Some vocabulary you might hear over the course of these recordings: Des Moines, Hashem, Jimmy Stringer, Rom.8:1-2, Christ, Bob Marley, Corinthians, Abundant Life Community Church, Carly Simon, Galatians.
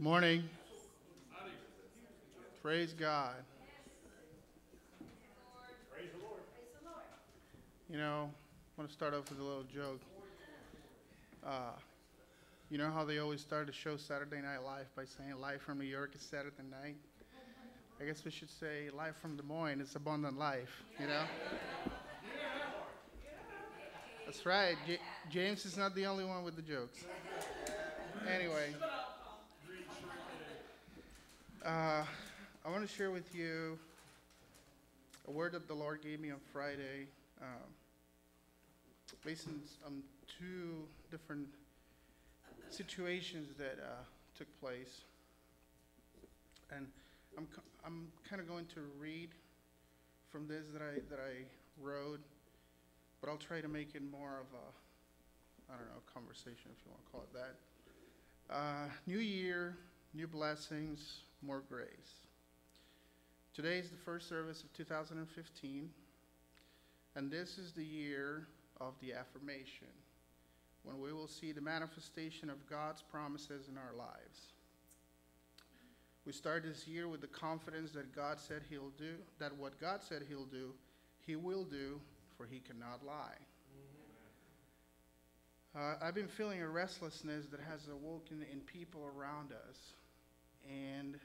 Morning. Praise God. Praise the Lord. You know, I want to start off with a little joke. You know how they always start a show Saturday Night Live by saying live from New York is Saturday night? I guess we should say live from Des Moines is abundant life, you know? That's right. James is not the only one with the jokes. Anyway. I want to share with you a word that the Lord gave me on Friday, based on two different situations that took place, and I'm kind of going to read from this that I wrote, but I'll try to make it more of a, I don't know, conversation, if you want to call it that. New year, new blessings, more grace. Today is the first service of 2015, and this is the year of the affirmation, when we will see the manifestation of God's promises in our lives. We start this year with the confidence that God said he'll do, that what God said he'll do, he will do, for he cannot lie. I've been feeling a restlessness that has awoken in people around us, and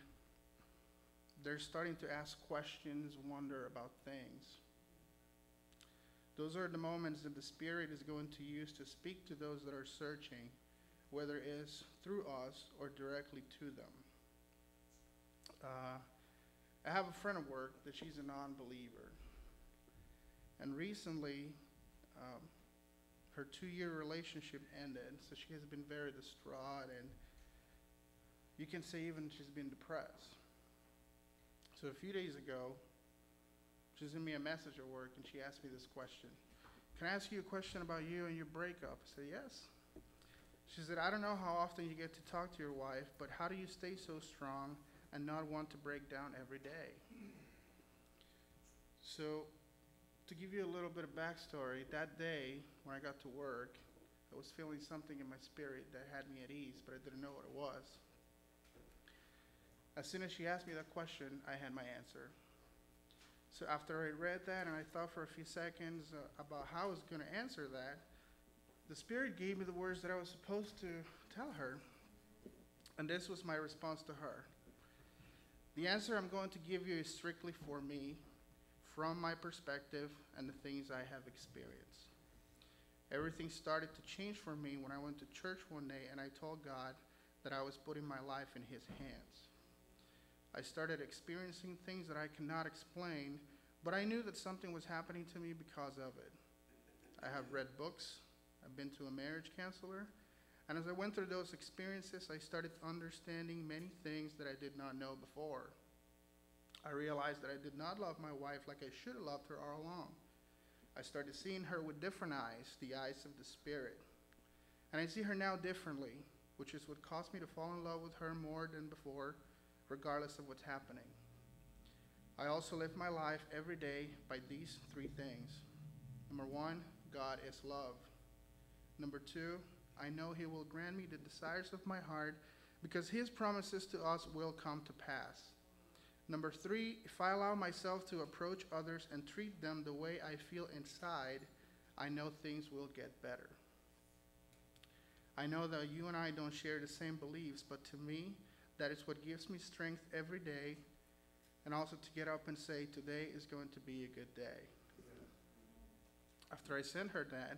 they're starting to ask questions, wonder about things. Those are the moments that the Spirit is going to use to speak to those that are searching, whether it is through us or directly to them. I have a friend at work that she's a non-believer, and recently her 2-year relationship ended, so she has been very distraught, and you can say even she's been depressed. So a few days ago, she sent me a message at work, and she asked me this question. Can I ask you a question about you and your breakup? I said, yes. She said, I don't know how often you get to talk to your wife, but how do you stay so strong and not want to break down every day? So to give you a little bit of backstory, that day when I got to work, I was feeling something in my spirit that had me at ease, but I didn't know what it was. As soon as she asked me that question, I had my answer. So after I read that and I thought for a few seconds about how I was going to answer that, the Spirit gave me the words that I was supposed to tell her. And this was my response to her. The answer I'm going to give you is strictly for me, from my perspective and the things I have experienced. Everything started to change for me when I went to church one day and I told God that I was putting my life in his hands. I started experiencing things that I cannot explain, but I knew that something was happening to me because of it. I have read books, I've been to a marriage counselor, and as I went through those experiences, I started understanding many things that I did not know before. I realized that I did not love my wife like I should have loved her all along. I started seeing her with different eyes, the eyes of the Spirit. And I see her now differently, which is what caused me to fall in love with her more than before, regardless of what's happening. I also live my life every day by these three things. Number one, God is love. Number two, I know he will grant me the desires of my heart because his promises to us will come to pass. Number three, if I allow myself to approach others and treat them the way I feel inside, I know things will get better. I know that you and I don't share the same beliefs, but to me, that is what gives me strength every day, and also to get up and say, today is going to be a good day. Yeah. After I sent her that,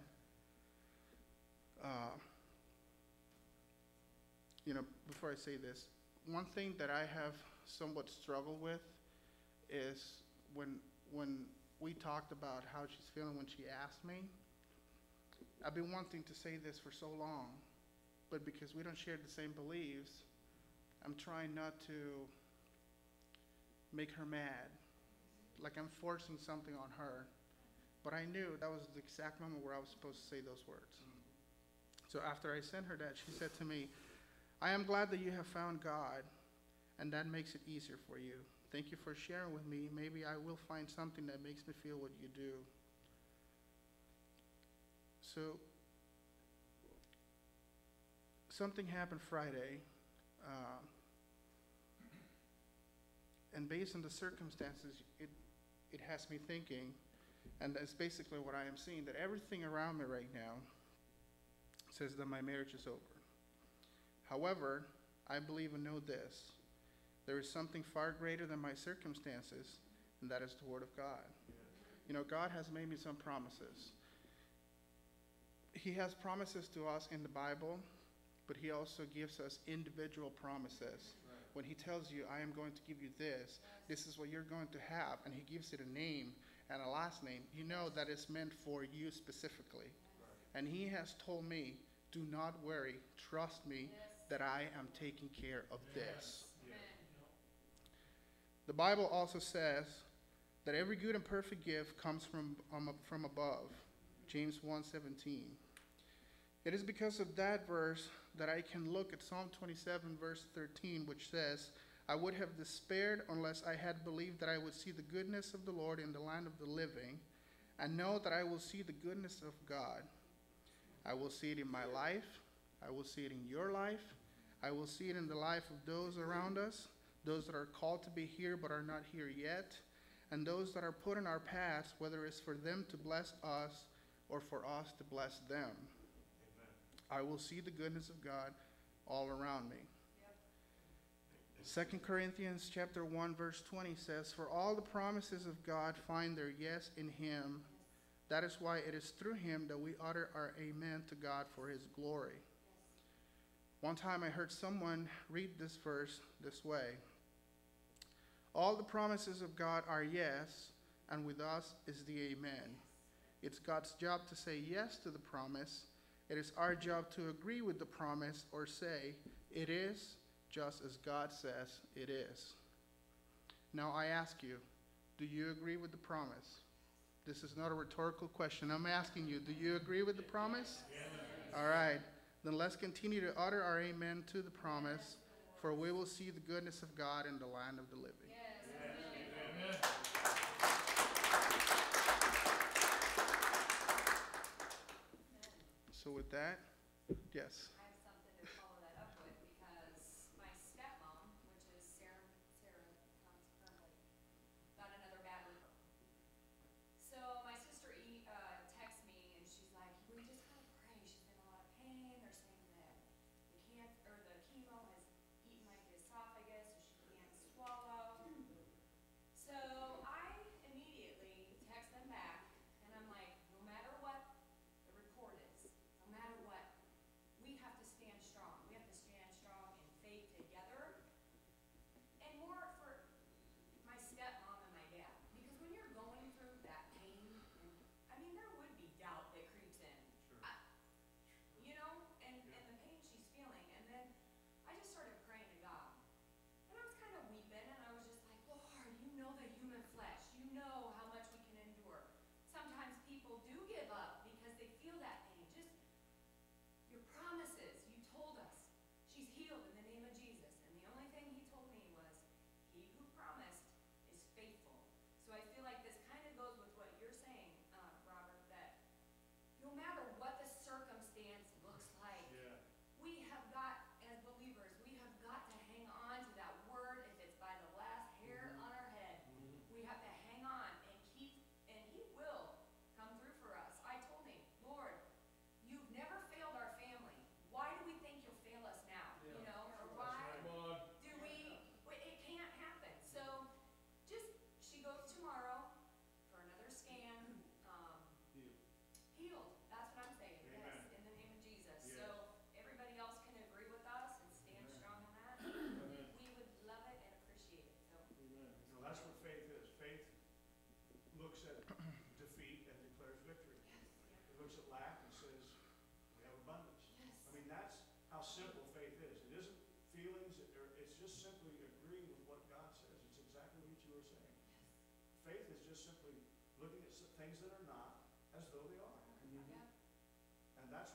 you know, before I say this, one thing that I have somewhat struggled with is when we talked about how she's feeling when she asked me, I've been wanting to say this for so long, but because we don't share the same beliefs, I'm trying not to make her mad, like I'm forcing something on her. But I knew that was the exact moment where I was supposed to say those words. So after I sent her that, she said to me, I am glad that you have found God, and that makes it easier for you. Thank you for sharing with me. Maybe I will find something that makes me feel what you do. So something happened Friday. and based on the circumstances, it has me thinking, and that's basically what I am seeing, that everything around me right now says that my marriage is over. However, I believe and know this: there is something far greater than my circumstances, and that is the Word of God. You know, God has made me some promises. He has promises to us in the Bible, but he also gives us individual promises. Right. When he tells you, I am going to give you this, this is what you're going to have, and he gives it a name and a last name, you know that it's meant for you specifically. Right. And he has told me, do not worry, trust me, yes, that I am taking care of this. Yes. The Bible also says that every good and perfect gift comes from above. James 1:17. It is because of that verse that I can look at Psalm 27, verse 13, which says, I would have despaired unless I had believed that I would see the goodness of the Lord in the land of the living, and know that I will see the goodness of God. I will see it in my life. I will see it in your life. I will see it in the life of those around us, those that are called to be here but are not here yet, and those that are put in our paths, whether it's for them to bless us or for us to bless them. Amen. I will see the goodness of God all around me. Yep. 2 Corinthians chapter 1, verse 20 says, for all the promises of God find their yes in him. That is why it is through him that we utter our amen to God for his glory. One time I heard someone read this verse this way: all the promises of God are yes, and with us is the amen. It's God's job to say yes to the promise. It is our job to agree with the promise or say, it is just as God says it is. Now I ask you, do you agree with the promise? This is not a rhetorical question. I'm asking you, do you agree with the promise? Yes. All right. Then let's continue to utter our amen to the promise, for we will see the goodness of God in the land of the living. Yes. Yes. Amen. So with that, yes. I have something to follow that up with, because my stepmom, which is Sarah Tom's currently, got another bad liver. So my sister texts me, and she's like, we just kind of pray. She's in a lot of pain. They're saying that the cancer or the chemo has eaten my esophagus, so she can't swallow. So I immediately text them back, and I'm like, no matter what, simple faith is. It isn't feelings, it's just simply agreeing with what God says. It's exactly what you were saying. Faith is just simply looking at things that are not as though they are. Mm-hmm. Yeah. And that's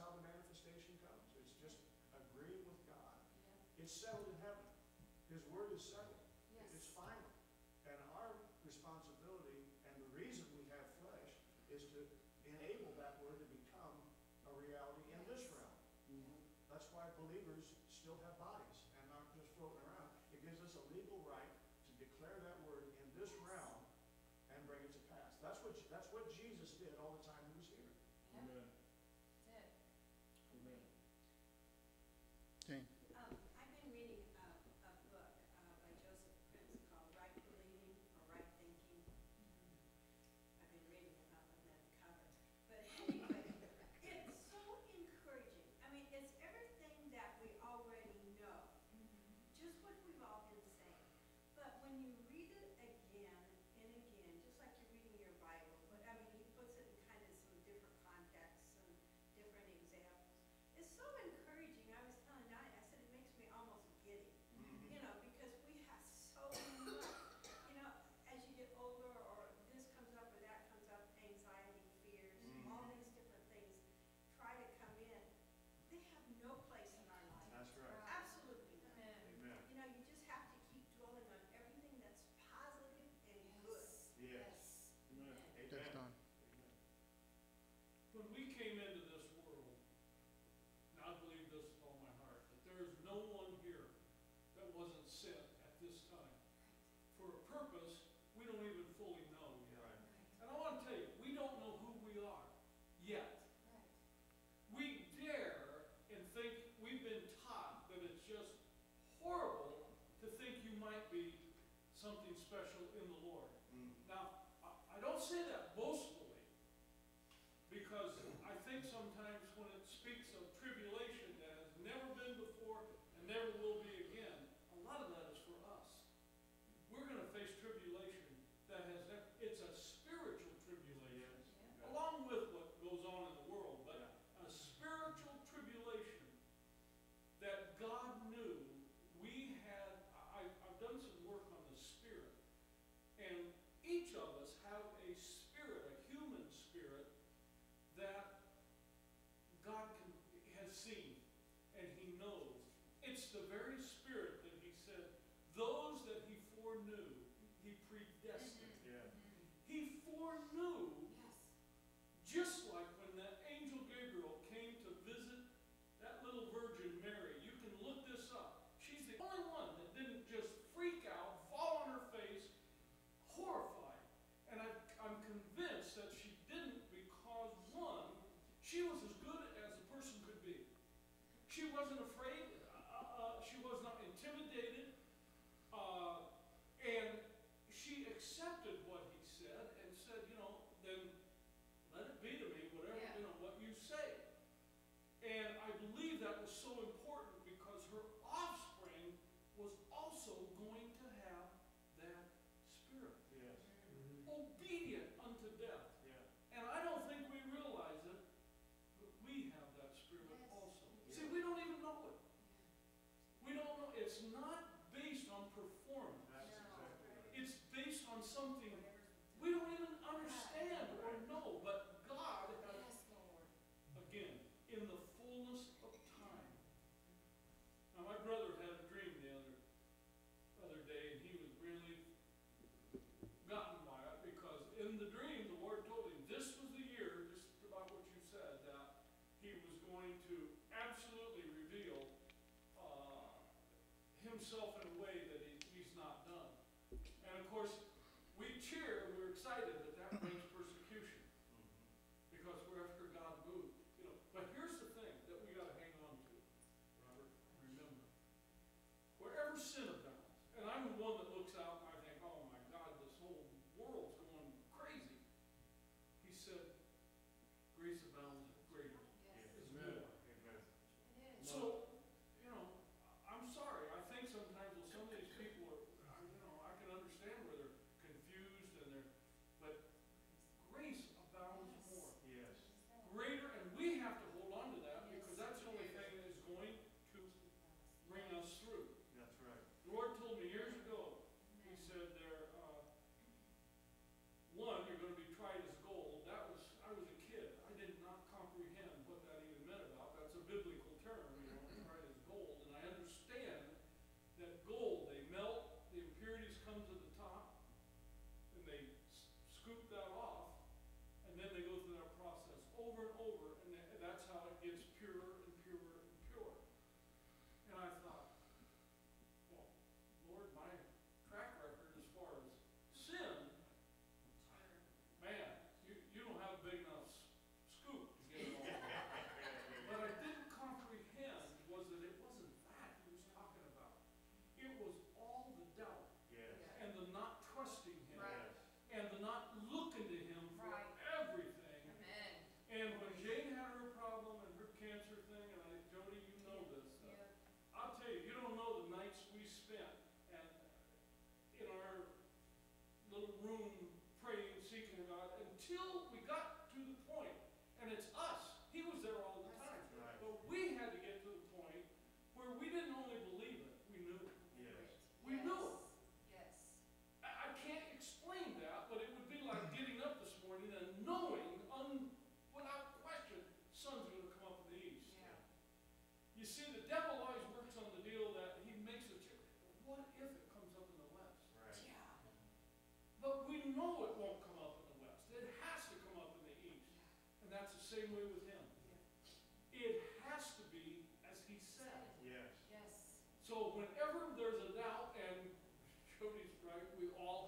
how the manifestation comes. It's just agreeing with God. Yeah. It's settled in heaven. His word is settled. Yes. It's final. And our responsibility and the reason we have flesh is to enable that word to become a reality in this realm. That's why believers still have bodies and aren't just floating around. It gives us a legal right to purpose we don't even fully know yet. Right. And I want to tell you, we don't know who we are yet. Right. We dare and think we've been taught that it's just horrible to think you might be something special in the Lord. Mm. Now, I don't say that boastfully, because I think sometimes when it speaks of tribulation that has never been before and never will be again, a lot of that is for us. We're going to face tribulation that has never, it's a spiritual tribulation, yes, along with what goes on in the world, but a spiritual tribulation that God knew we had. I've done some work on the spirit, and each of us have a spirit, a human spirit, that God has seen and He knows. It's the very spirit that He said, those that He foreknew, He predestined. Yeah. He foreknew, yes, just like when the angel Gabriel came to visit that little Virgin Mary. You can look this up. She's the only one that didn't just freak out, fall on her face, horrified. And I'm convinced that she didn't because, one, she was as good as a person could be. She wasn't afraid. She was not intimidated. And she accepted what he said and said, you know, then let it be to me, whatever, you know, what you say. And I believe that was so important because her offspring was also going to have that spirit. Yes. Mm-hmm. Obedient unto death. Yeah. And I don't think we realize it, but we have that spirit, yes, also. Yeah. See, we don't even know it. We don't know. It's not based on performance. That's exactly right. It's based on something we don't even understand or know, but God has, again, in the fullness of time. Now, my brother had a dream the other day, and he was really gotten by it, because in the dream the Lord told him this was the year, just about what you said, that He was going to absolutely reveal Himself in a way that He's not done. And of course we cheer, we're excited that brings persecution, because we're after God moved, you know. But here's the thing that we got to hang on to, Robert, remember, wherever sin abounds. And I'm the one that looks out and I think, oh my God, this whole world's going crazy. He said, grace abounds greater. Yes. Amen. Amen. So, you know, I'm sorry. I think sometimes with some of these people are, you know, I can understand where they're confused and they're, but grace abounds, yes, more. Yes. Greater, and we have to hold on to that, yes, because that's the only thing that is going to bring us through. That's right. The Lord told me years ago, He said, one, you're going to be tried as gold. I was a kid. I did not comprehend what that even meant about. That's a biblical term, you know, tried as gold. And I understand that gold, they melt, the impurities come to the top, and they scoop that off, and then they go through that process over and over, and that's how it gets purer and purer and purer. And I thought, well, Lord, my track record as far as sin, man, you don't have a big enough scoop to get it all. But I didn't comprehend was that it wasn't that He was talking about. It was all the doubt, yes, and the not trusting Him, right, and the not looking to Him for, right, everything. Amen. And when Jane had her problem and her cancer thing, and Jody, you know this stuff. Yeah. I'll tell you, you don't know the nights we spent and in our little room praying, seeking God, until we got to the point, and it's us. He was there all the time. Right. But we had to get to the point where we didn't only believe it, we knew it. Yes. We, yes, knew it. Yes. I can't explain that, but it would be like getting up this morning and knowing, without question, sun's going to come up in the east. Yeah. You see, the devil always works on the deal that he makes a check. What if it comes up in the west? Right. Yeah. But we know it won't come up in the west. It has to come up in the east. And that's the same way with him. Yeah. It has to be as he said. Yes. Yes. So whenever there's a doubt, and Jody's right, we all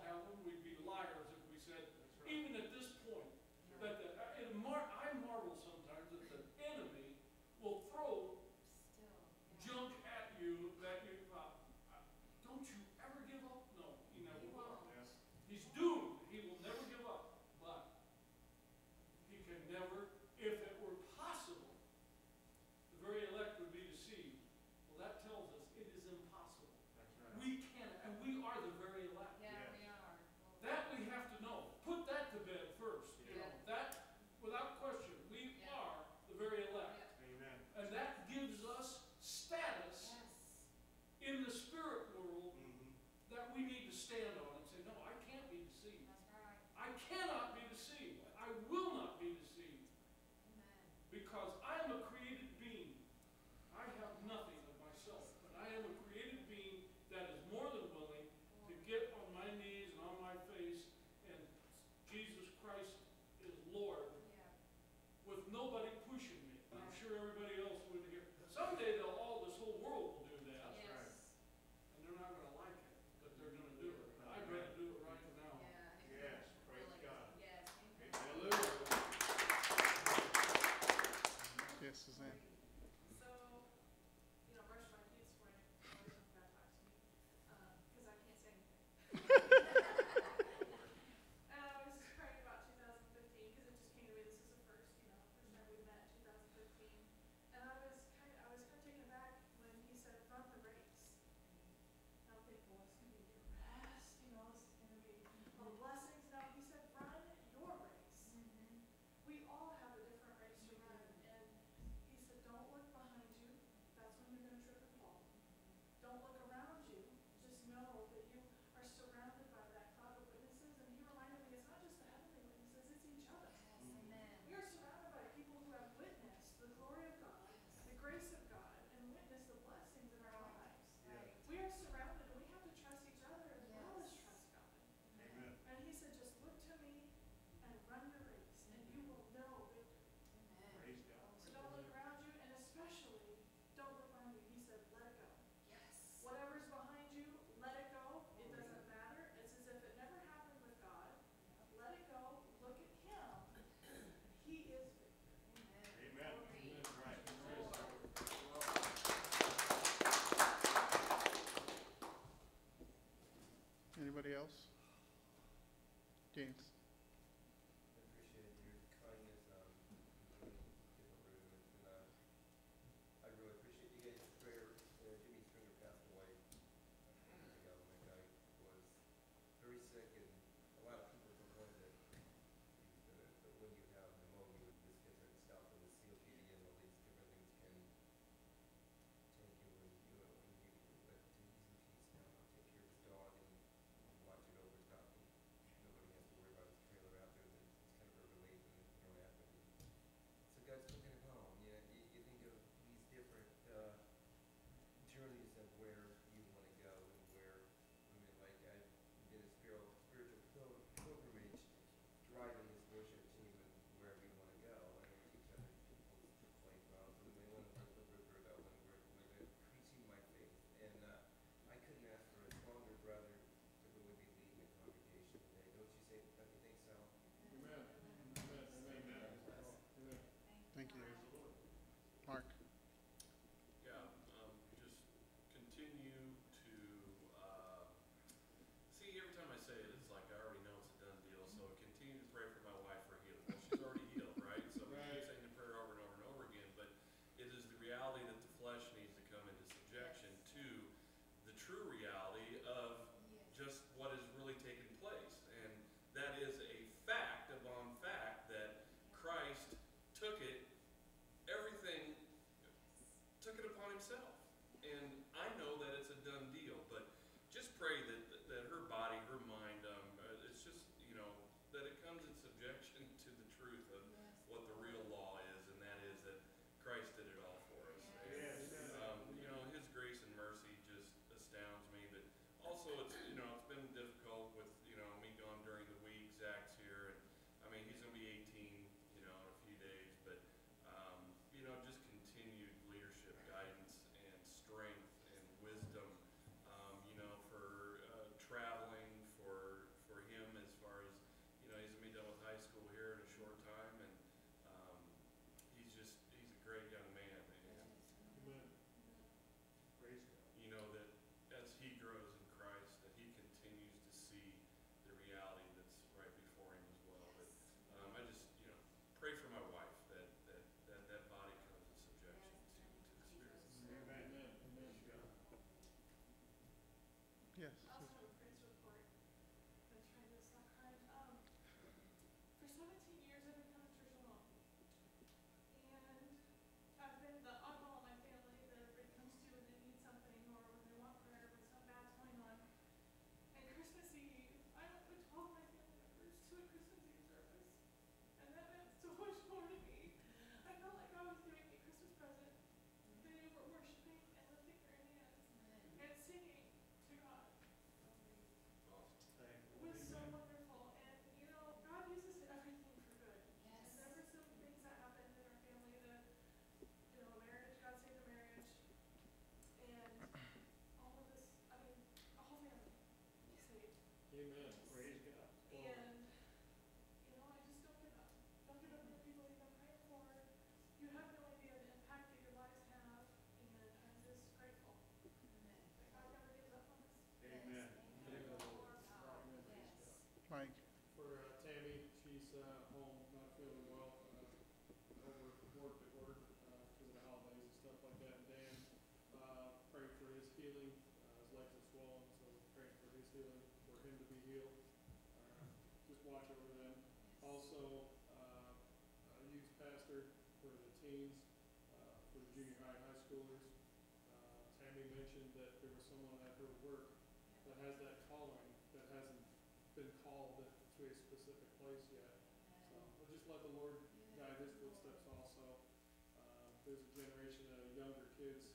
James. I appreciate your kindness on different movements, and I really appreciate you guys' prayer. Jimmy Stringer passed away a few years ago. My guy was very sick, and a lot of people complained that when you have pneumonia with this different stuff and the COPD and all these different things can take you when you let the disease and stuff take care of his dog and watch it over his dog. Nobody has to worry about his trailer out there. It's kind of a relief and it's going to happen. So guys, looking at home, you think of these different journeys of where you want to go and where women like I did a spiritual pilgrimage driving this worship team and wherever you want to go. And I teach other people to play drums and they want to let the river go and we're increasing my faith. And I couldn't ask for a stronger brother to really be leading the congregation today. Don't you say, don't you think so? Amen. Amen. Amen. Amen. Thank you. Mark. Yeah, just continue to see, every time I say it, it's like I already know it's a done deal, so continue to pray for my wife for healing. Well, she's already healed, right? So we keep saying the prayer over and over and over again, but it is the reality that the flesh needs to come into subjection to the true reality of just what has really taken place. And that is a fact upon fact that Christ took it, everything, took it upon himself. And I know that it's a done deal, but just pray that her body, her mind, it's just, that it comes in subjection to the truth of what the real law is, and that is that Christ did it all for us. Yes. His grace and mercy just astounds me, but also it's, it's been difficult with, me gone during the week, Zach's here, and I mean, he's going to be 18, in a few days, but, just continued leadership, guidance, and strength, and wisdom, for traveling, for him as far as, he's going to be done with high school here in a short time, and he's a great young man, and that as he grows in Christ, that he continues to see the reality that's right before him as well. But I just, pray for my wife that body comes in subjection to the Spirit. Amen. Amen. Amen. Yes. Also, a praise report. I'm trying this not hard. For 17 years, I've been coming to church alone, and I've been the oddball in my family that everybody comes to when they need something or when they want prayer when something bad's going on. And Christmas Eve, I went with 12 of my family members to a Christmas Eve service, and that meant so much more to me. I felt like I was doing a Christmas present. They were worshiping and lifting their hands and singing to God. It was so wonderful, and God uses everything for good. Yes. And there were some things that happened in our family that, marriage, God saved the marriage, and all of this, a whole family saved. Amen. Praise God. And, I just don't give up. Don't give up the people you've been praying for. You have no idea the impact that your lives have, and I'm just grateful. Amen. God never gives up on us. Amen. Mike. For Tammy, she's home, not feeling well, overworked at work because of the holidays and stuff like that. And Dan, prayed for his healing. His legs are swollen, so praying for his healing, for him to be healed. Just watch over them. Also, a youth pastor for the teens, for the junior high and high schoolers. Tammy mentioned that there was someone at her work that has that calling that hasn't been called to a specific place yet. So we'll just let the Lord guide his footsteps also. There's a generation of younger kids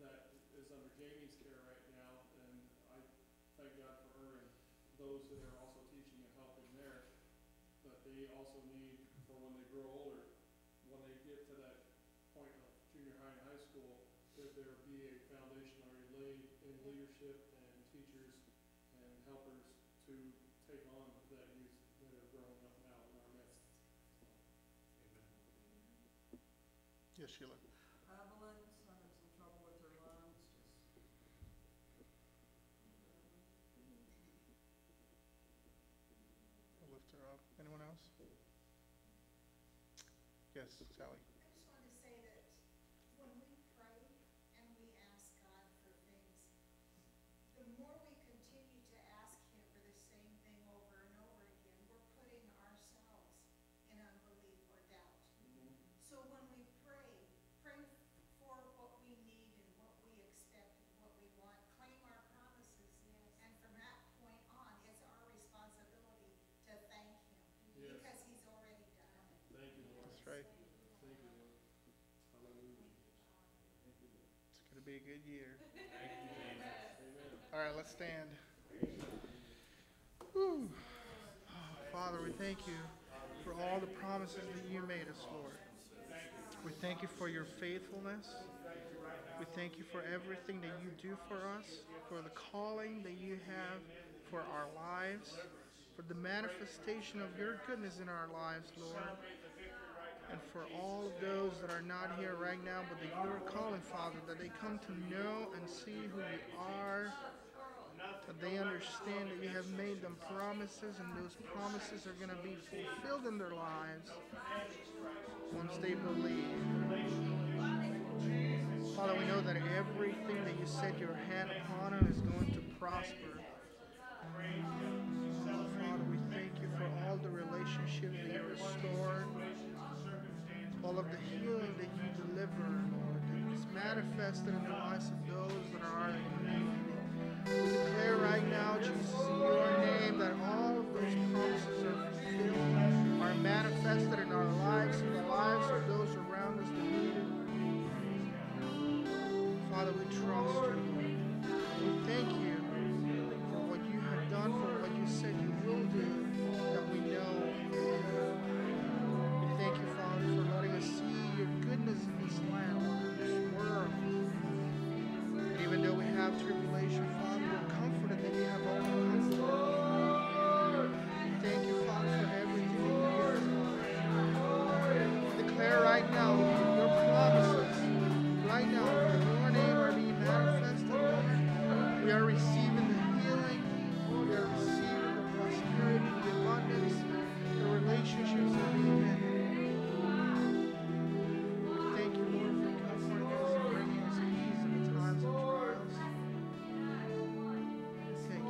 that is under Jamie's care right now, and I thank God for her and those that are also teaching and helping there. But they also need, for when they grow older, when they get to that point of junior high and high school, that there be a foundation already laid in leadership and teachers and helpers to take on that youth that are growing up now in our midst. Amen. Yes, Sheila. Evelyn's having some trouble with her lungs. Just Yes, Sally. I just wanted to say that when we pray and we ask God for things, the more we continue to ask Him for the same thing over and over again, we're putting ourselves in unbelief or doubt. Mm-hmm. So when we pray for what we need and what we expect and what we want, claim our promises, yes. And from that point on, it's our responsibility to thank Him. Yes. Because He's already done it. Thank you, Lord. That's right. Thank you, Lord. Hallelujah. Thank you, Lord. It's going to be a good year. Thank you, Jesus. Amen. All right, let's stand. Woo. Oh, Father, we thank you for all the promises that you made us, Lord. We thank you for your faithfulness. We thank you for everything that you do for us, for the calling that you have for our lives, for the manifestation of your goodness in our lives, Lord, and for all of those that are not here right now, but that you are calling, Father, that they come to know and see who you are, that they understand that you have made them promises, and those promises are going to be fulfilled in their lives once they believe. Father, we know that everything that you set your hand upon is going to prosper. Father, we thank you for all the relationships that you restored, all of the healing that you deliver, Lord, that is manifested in the lives of those that are in need. We declare right now, Jesus, in your name, that all of those promises are fulfilled, are manifested in our lives, in the lives of those around us that need it. Father, we trust you. We thank you for what you said you will do, that we know. We thank you, Father, for letting us see your goodness in this land, in this world. And even though we have tribulation, Father, we're comforted that you have overcome the world. We thank you, Father, for everything you do. We declare right now your promises, right now, in your name are being manifested, Lord. We are receiving the prosperity, the abundance, the relationships that we've been in. We thank you, Lord, for comforting us and bringing us ease in the times of trials. Thank you, Jesus. Thank you,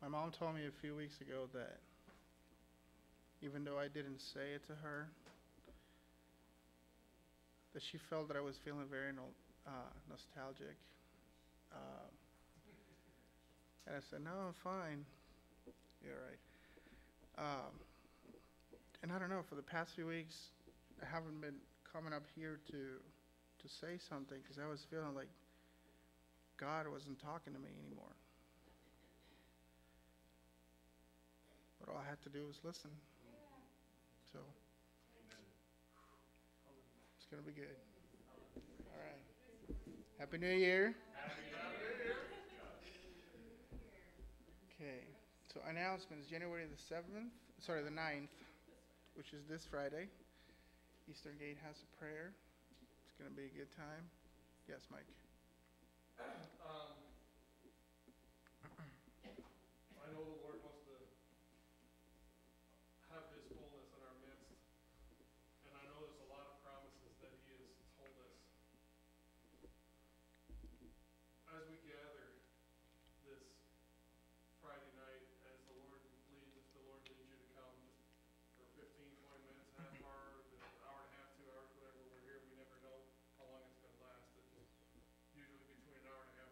My mom told me a few weeks ago that even though I didn't say it to her, that she felt that I was feeling very nostalgic. And I said, no, I'm fine. Yeah, right. And I don't know, for the past few weeks, I haven't been coming up here to say something because I was feeling like God wasn't talking to me anymore. But all I had to do was listen. So it's going to be good. All right. Happy New Year. Happy New Year. Okay. So announcements, January the 7th, sorry, the 9th, which is this Friday. Eastern Gate House of Prayer. It's going to be a good time. Yes, Mike. I know the Lord wants to have His fullness in our midst, and I know there's a lot of promises that He has told us. As we gather this Friday night, as the Lord leads, if the Lord leads you to come just for 15, 20 minutes, half hour, an hour and a half, 2 hours, whatever, we're here, we never know how long it's going to last. It's usually between an hour and a half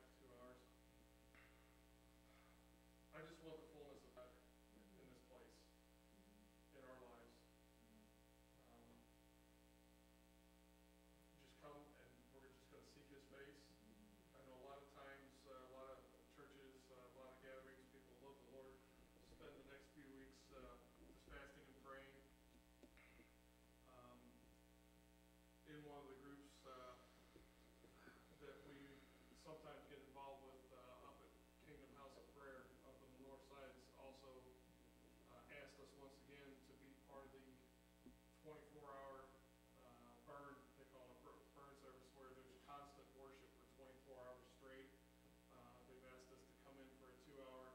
24-hour burn, they call it a burn service, where there's constant worship for 24 hours straight. They've asked us to come in for a 2-hour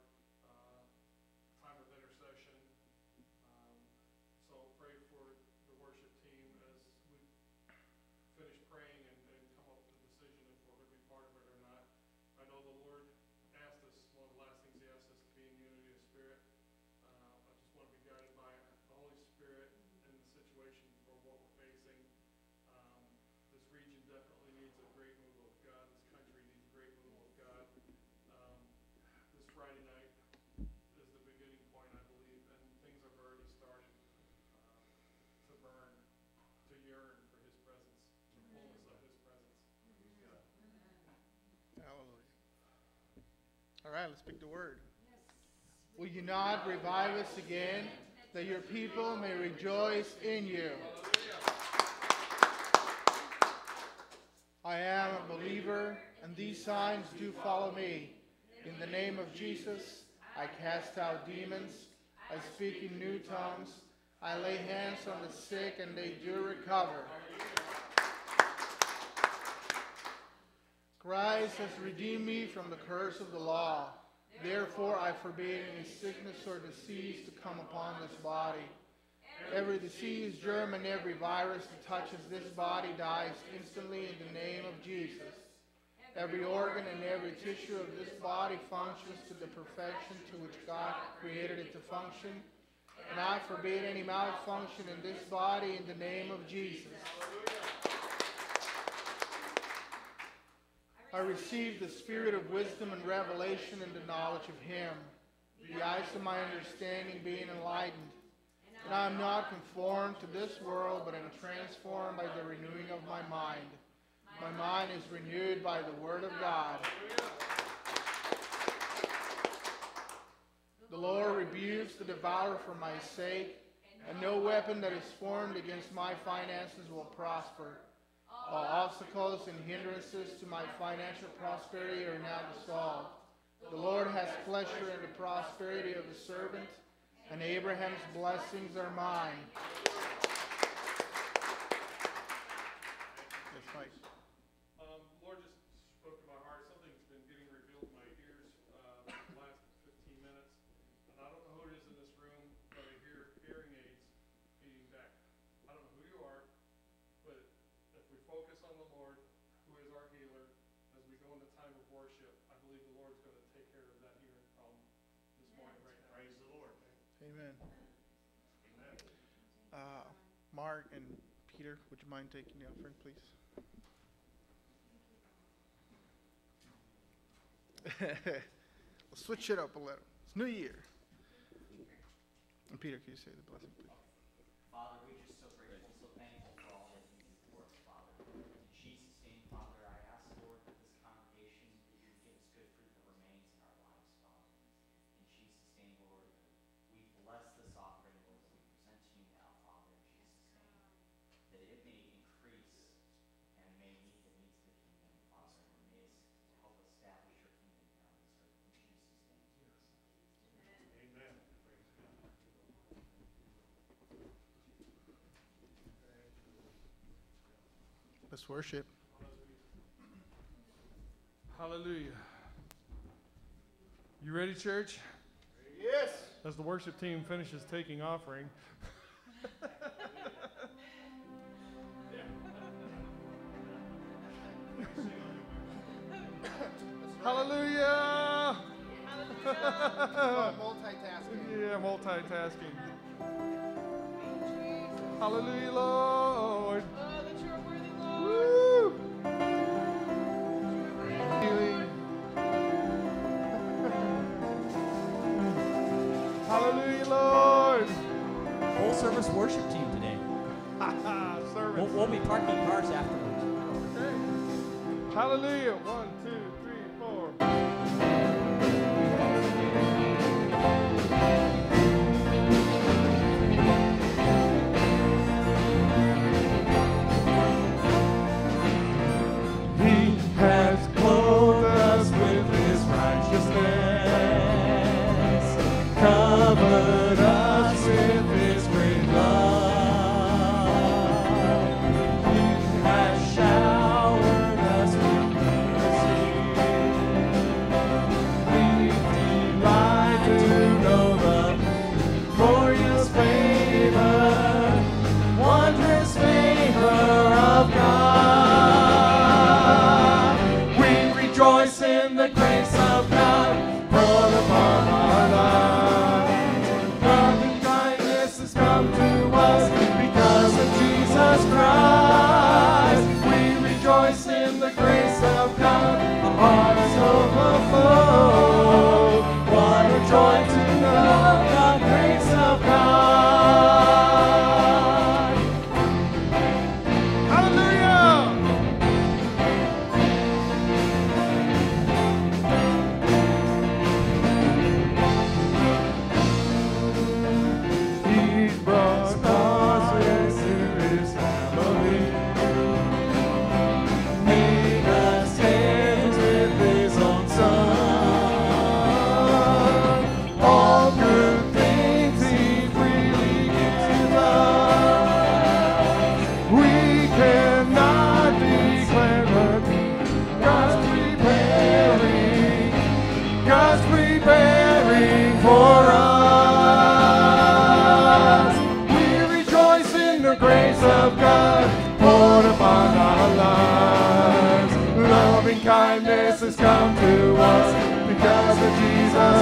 time of intercession. So pray for the worship team as we finish praying and come up with a decision if we're going to be part of it or not. I know the Lord asked us, one of the last things he asked us to be in unity of spirit. I just want to be guided by the Holy Spirit in the situation for what we're facing. This region definitely needs a great move of God. This country needs a great move of God. This Friday night is the beginning point, I believe, and things have already started to burn, to yearn for his presence, the fullness of his presence. Yeah. Hallelujah. All right, let's speak the word. Yes. Will you not revive us again, that your people may rejoice in you? Hallelujah. I am a believer, and these signs do follow me. In the name of Jesus, I cast out demons. I speak in new tongues. I lay hands on the sick, and they do recover. Christ has redeemed me from the curse of the law. Therefore, I forbid any sickness or disease to come upon this body. Every disease, germ, and every virus that touches this body dies instantly in the name of Jesus. Every organ and every tissue of this body functions to the perfection to which God created it to function. And I forbid any malfunction in this body in the name of Jesus. I received the spirit of wisdom and revelation in the knowledge of him, the eyes of my understanding being enlightened. And I am not conformed to this world, but am transformed by the renewing of my mind. My mind is renewed by the word of God. The Lord rebukes the devourer for my sake, and no weapon that is formed against my finances will prosper. All obstacles and hindrances to my financial prosperity are now dissolved. The Lord has pleasure in the prosperity of the servant, and Abraham's blessings are mine. That's right. Lord just spoke to my heart. Something's been getting revealed in my ears the last 15 minutes. And I don't know who it is in this room, but I hear hearing aids being back. I don't know who you are, but if we focus on the Lord, who is our healer, as we go into time of worship, I believe the Lord's going to take care of that hearing problem this morning right now. Praise the Lord. Amen. Amen. Mark and Peter, would you mind taking the offering, please? We'll switch it up a little. It's New Year. And Peter, can you say the blessing, please? Father, we just so grateful, so thankful for all that you do for us, Father. In Jesus' name, Father, I ask, Lord, for this congregation that you give us good fruit that remains in our lives, Father. In Jesus' name, Lord, we bless this offering, Lord, that we present to you now, Father, in Jesus' name, that it may increase and may meet the needs of the kingdom, Father, and may us help establish your kingdom now on this earth. In Jesus' name. Amen. Praise God. Let's worship. Hallelujah. You ready, church? Yes. As the worship team finishes taking offering. Hallelujah. Multitasking. Yeah, multitasking. Hallelujah, Lord. Oh, that you're worthy, Lord. Woo. Hallelujah, Lord. Full service worship team today. Service. We'll be parking cars afterwards. Okay. Hallelujah. 1, 2, 3, 4. He has clothed us with his righteousness, covered us with his great love.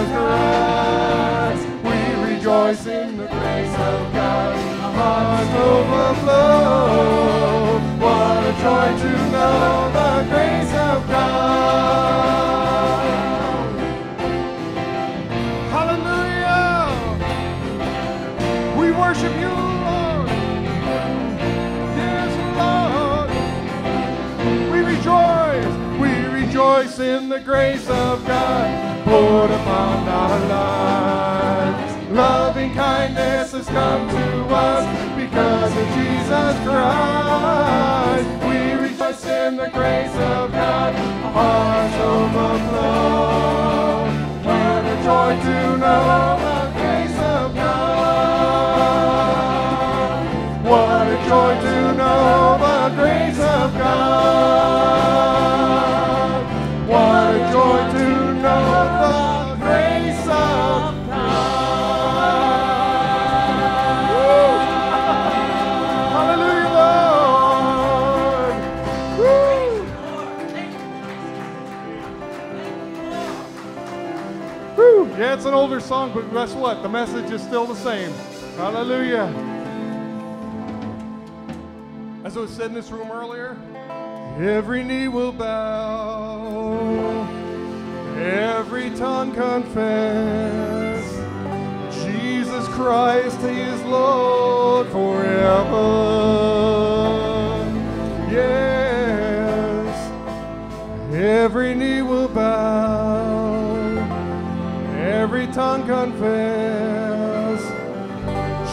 us. We rejoice in the grace of God. Our hearts overflow. What a joy to know the grace of God. Hallelujah. We worship you, Lord. Yes, Lord. We rejoice in the grace of God. Poured upon our lives, loving kindness has come to us because of Jesus Christ. We rejoice in the grace of God, our hearts overflow. What a joy to know the grace of God. What a joy to know the grace of God. What a joy to know the grace of God. Woo. Hallelujah, Lord. Woo. Woo. Yeah, it's an older song, but guess what? The message is still the same. Hallelujah. As I was said in this room earlier, every knee will bow. Every tongue confess Jesus Christ is Lord forever. Yes, every knee will bow, every tongue confess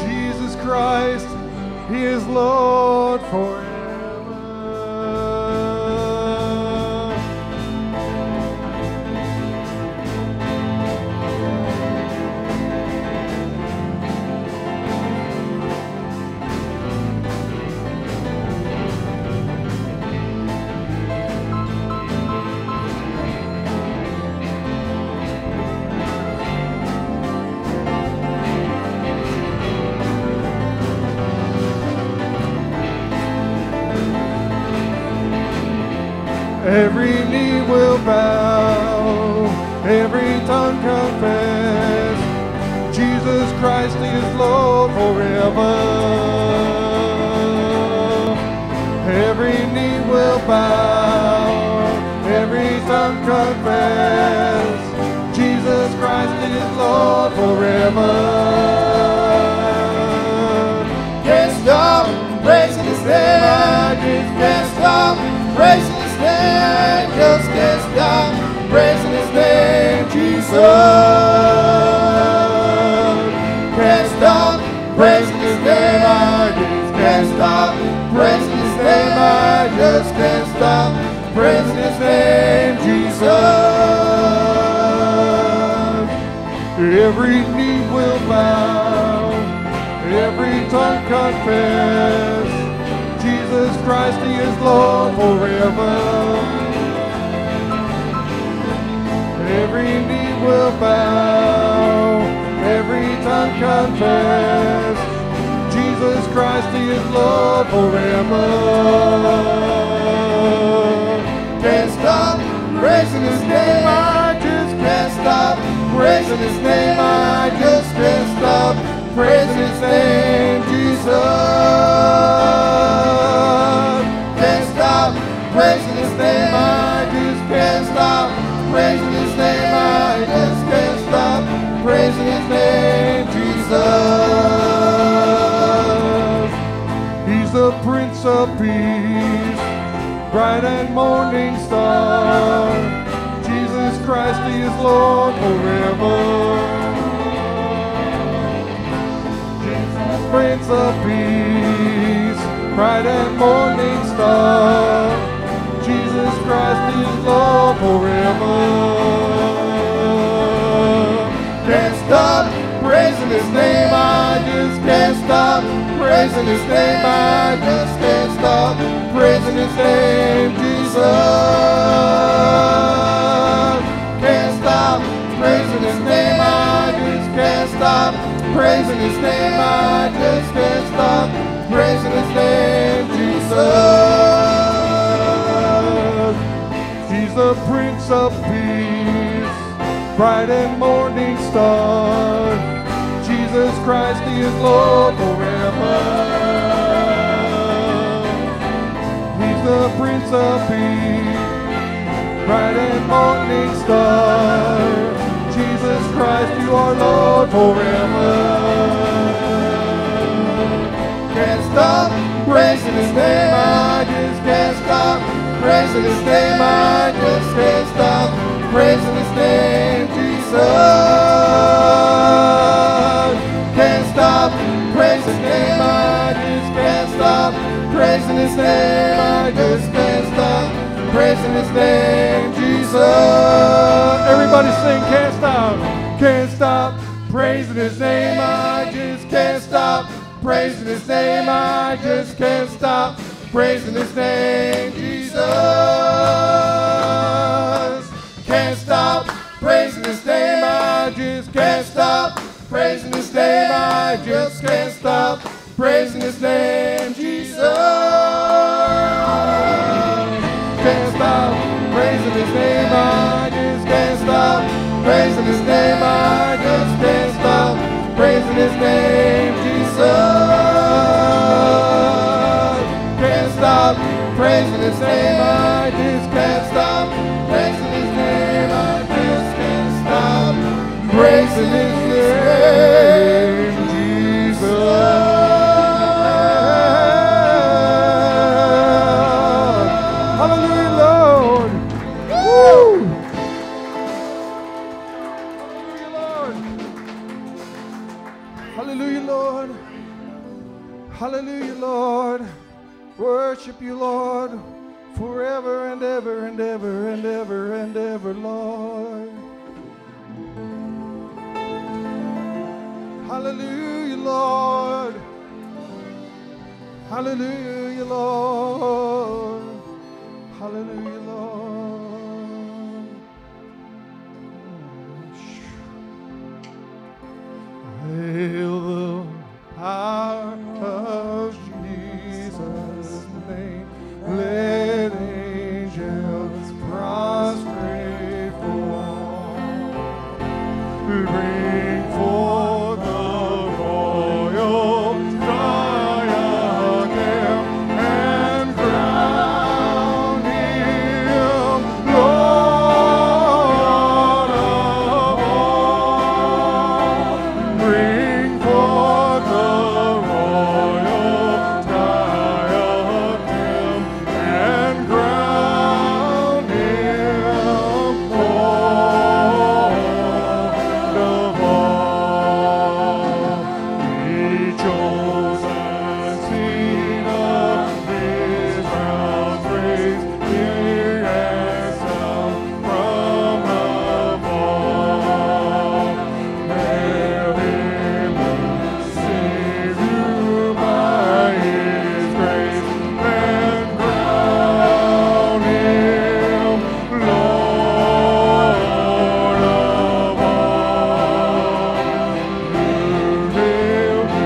Jesus Christ, He is Lord forever. Every knee will bow, every tongue confess, Jesus Christ is Lord forever. Every knee will bow, every tongue confess, Jesus Christ is Lord forever. Yes, God, praise His name. Yes, God, praise His name, just can't stop praising His name, Jesus. Can't stop praising His name, I just can't stop praising His name, I just can't stop praising His name, Jesus. Every knee will bow, every tongue confess, Jesus Christ, He is Lord forever. Every knee will bow, every tongue confess, Jesus Christ, He is Lord forever. Can't stop praising His name, I just can't stop praising His name, I just can't stop praising His name, Jesus. Praising His name, I just can't stop praising His name, I just can't stop praising His name, Jesus. He's the Prince of Peace, bright and morning star. Jesus Christ, He is Lord forever. Jesus, Prince of Peace, bright and morning star. Jesus Christ is Lord forever. Can't stop praising His name, I just can't stop praising His name, I just can't stop praising His name, Jesus. Can't stop praising His name, I just can't stop praising His name, I just can't stop praising His name, Jesus. The Prince of Peace, bright and morning star. Jesus Christ, He is Lord forever. He's the Prince of Peace, bright and morning star. Jesus Christ, You are Lord forever. Can't stop praising His name, I just can't stop praising His name, I just can't stop praising His name, Jesus. Can't stop praising His name, I just can't stop praising His name, I just can't stop praising His name, Jesus. Everybody sing, can't stop praising His name, I just can't stop praising His name, I just can't stop praising His name, Jesus. Can't stop praising His name, I just can't stop praising His name, I just can't stop praising His name, Jesus. Can't stop praising His name, I just can't stop praising His name, I just can't stop praising His name, Jesus. Can't stop praising His name, I just can't stop praising His name, I just can't stop praising His name, Jesus. Hallelujah, Lord. Woo. Hallelujah, Lord. Hallelujah, Lord. Hallelujah, Lord. Worship You, Lord, forever and ever and ever and ever and ever, Lord. Hallelujah, Lord. Hallelujah, Lord. Hallelujah, Lord. Hail the power of Jesus. Let angels prostrate for all who bring forth the royal diadem and crown Him Lord of all. Bring forth the royal diadem and crown Him Lord of all. He chose and seen of His crown's praise, King and Son from above. Hail Him, the Savior, by His grace, and crown Him Lord of all. You live, who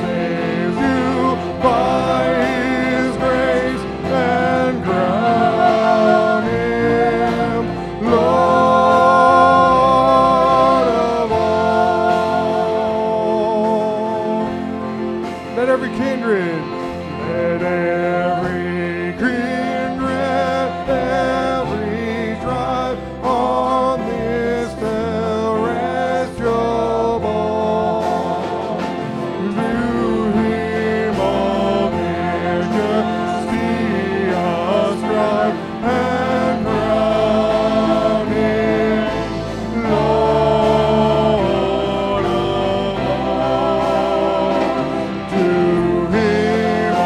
saves you by His grace, and crown Him Lord of all. Let every kindred, let every kindred, every tribe on this terrestrial ball view Him of majesty ascribe and crown Him Lord of all. To Him all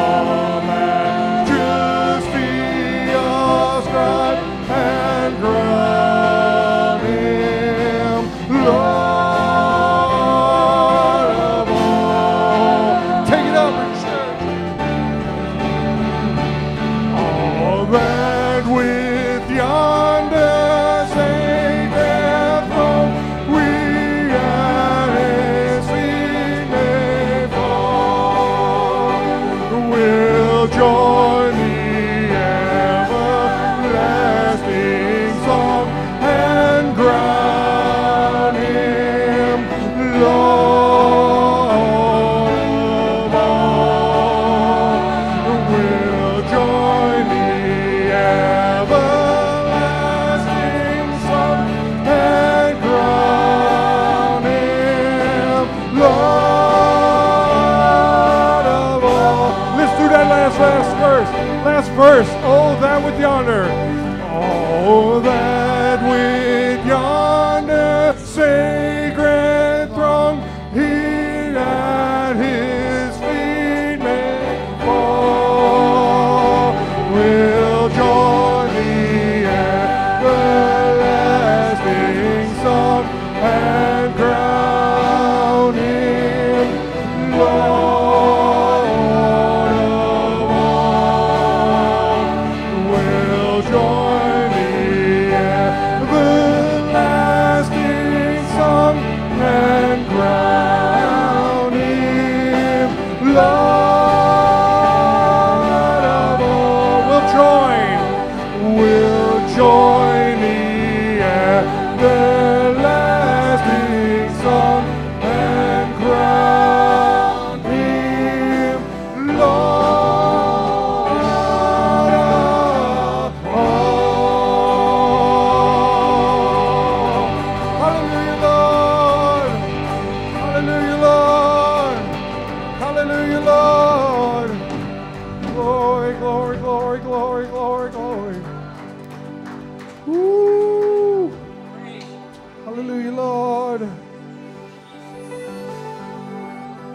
first, oh, that with yonder, oh, that with yonder sacred throng, he at his feet may fall, will join the everlasting song and crown him Lord.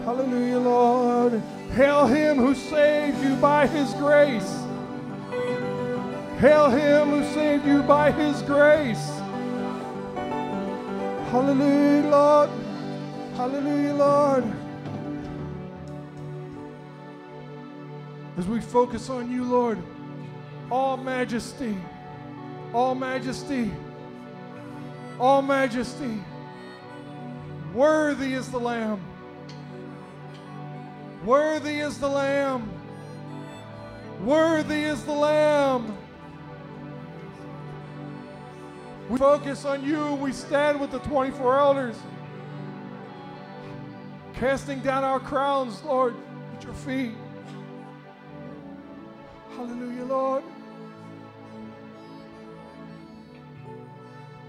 Hallelujah, Lord. Hail him who saved you by his grace. Hail him who saved you by his grace. Hallelujah, Lord. Hallelujah, Lord. As we focus on you, Lord, all majesty, all majesty, all majesty. Worthy is the Lamb. Worthy is the Lamb. Worthy is the Lamb. We focus on you. We stand with the 24 elders, casting down our crowns, Lord, at your feet. Hallelujah, Lord.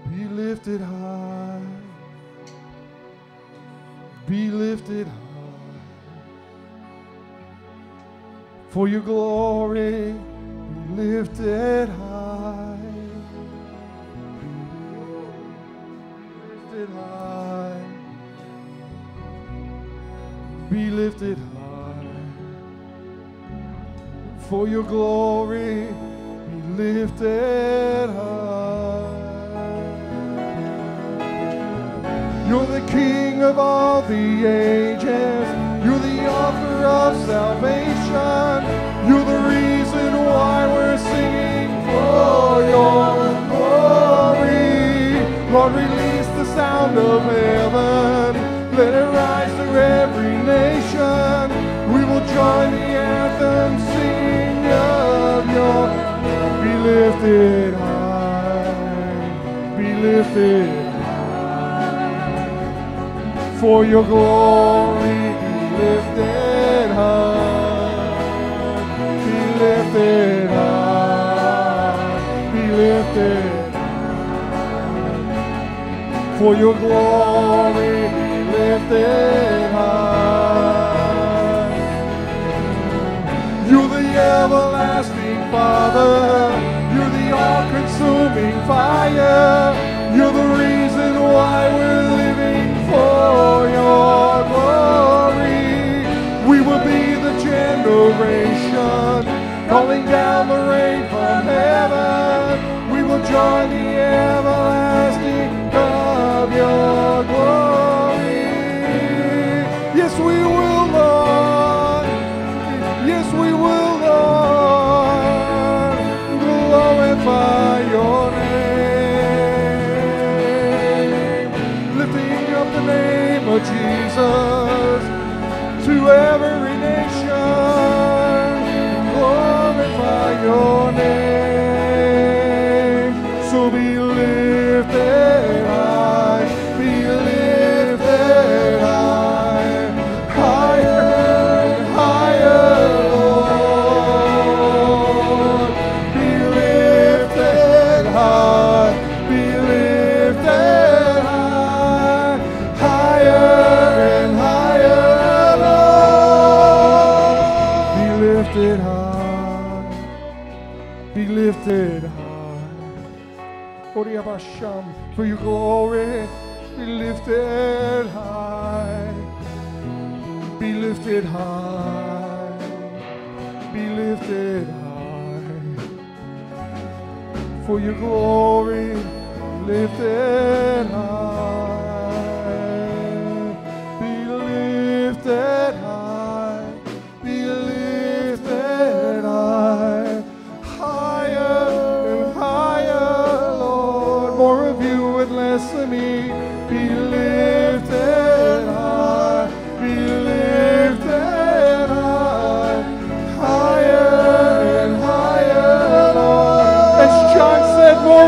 Be lifted high. Be lifted high. For your glory, be lifted high. Be lifted high. Be lifted high. For your glory, be lifted high. You're the King of all the ages. You're the author of salvation. You're the reason why we're singing for your glory. Lord, release the sound of heaven. Let it rise through every nation. We will join the anthem singing of your. Be lifted high. Be lifted high. For your glory. Be lifted high, be lifted high, be lifted high. For your glory, be lifted high. You're the everlasting Father, you're the all-consuming fire, you're the reason why we're living for your glory. We will be the generation calling down the rain from heaven. We will join the everlasting of your glory. Yes, we will, Lord. Yes, we will, Lord. Glorify your name. Lifting up the name of Jesus to every nation, glorify your name. So be lifted high, be lifted high, higher and higher, Lord. Be lifted high, be lifted high, higher. Be lifted high, Hashem, for your glory be lifted high, be lifted high, be lifted high, for your glory lifted high, be lifted high. More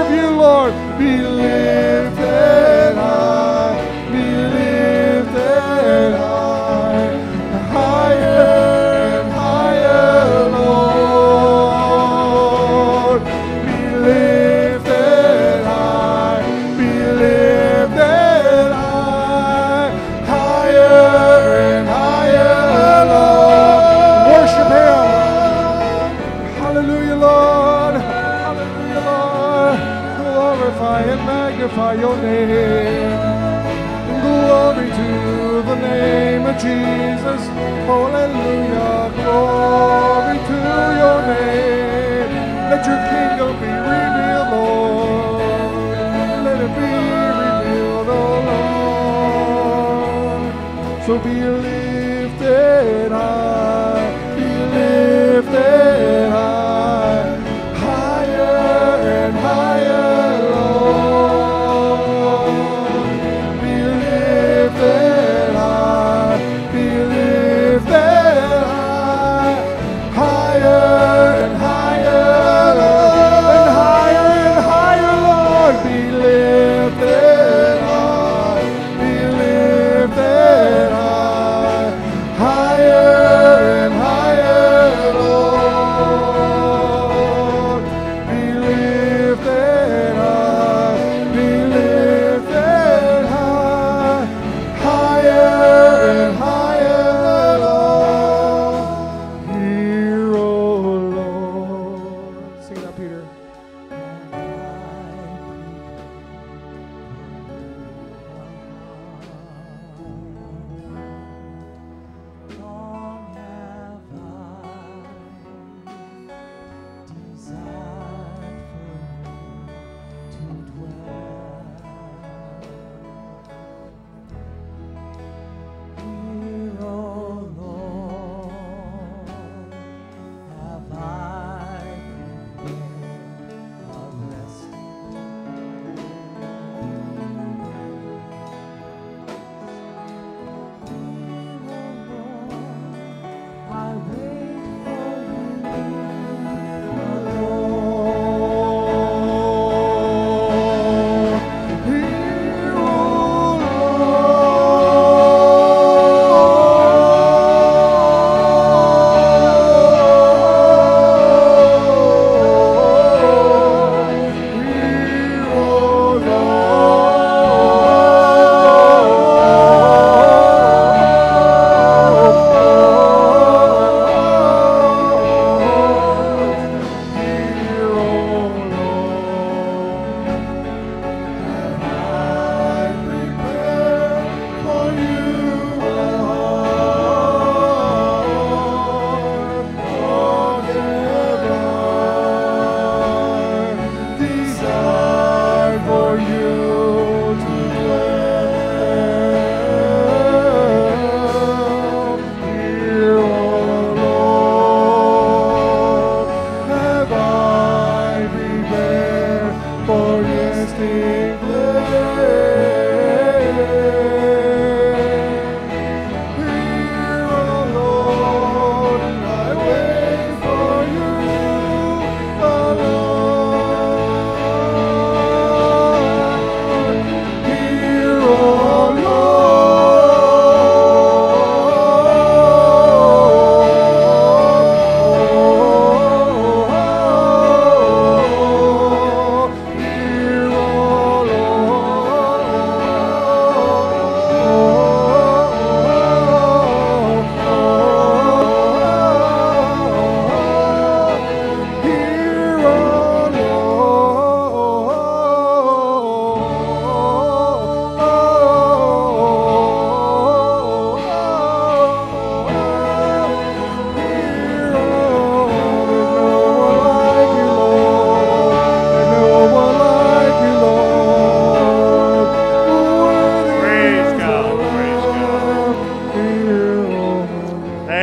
of you, Lord, be lifted high, be lifted high, higher and higher, Lord, be lifted high, higher and higher, Lord. Worship Him. Hallelujah, Lord. Hallelujah, Lord. Glorify and magnify your name. Glory to the name of Jesus. Hallelujah. Glory to your name. Let your kingdom be revealed, Lord. Let it be revealed, oh Lord. So be lifted high. Be lifted high. Higher and higher.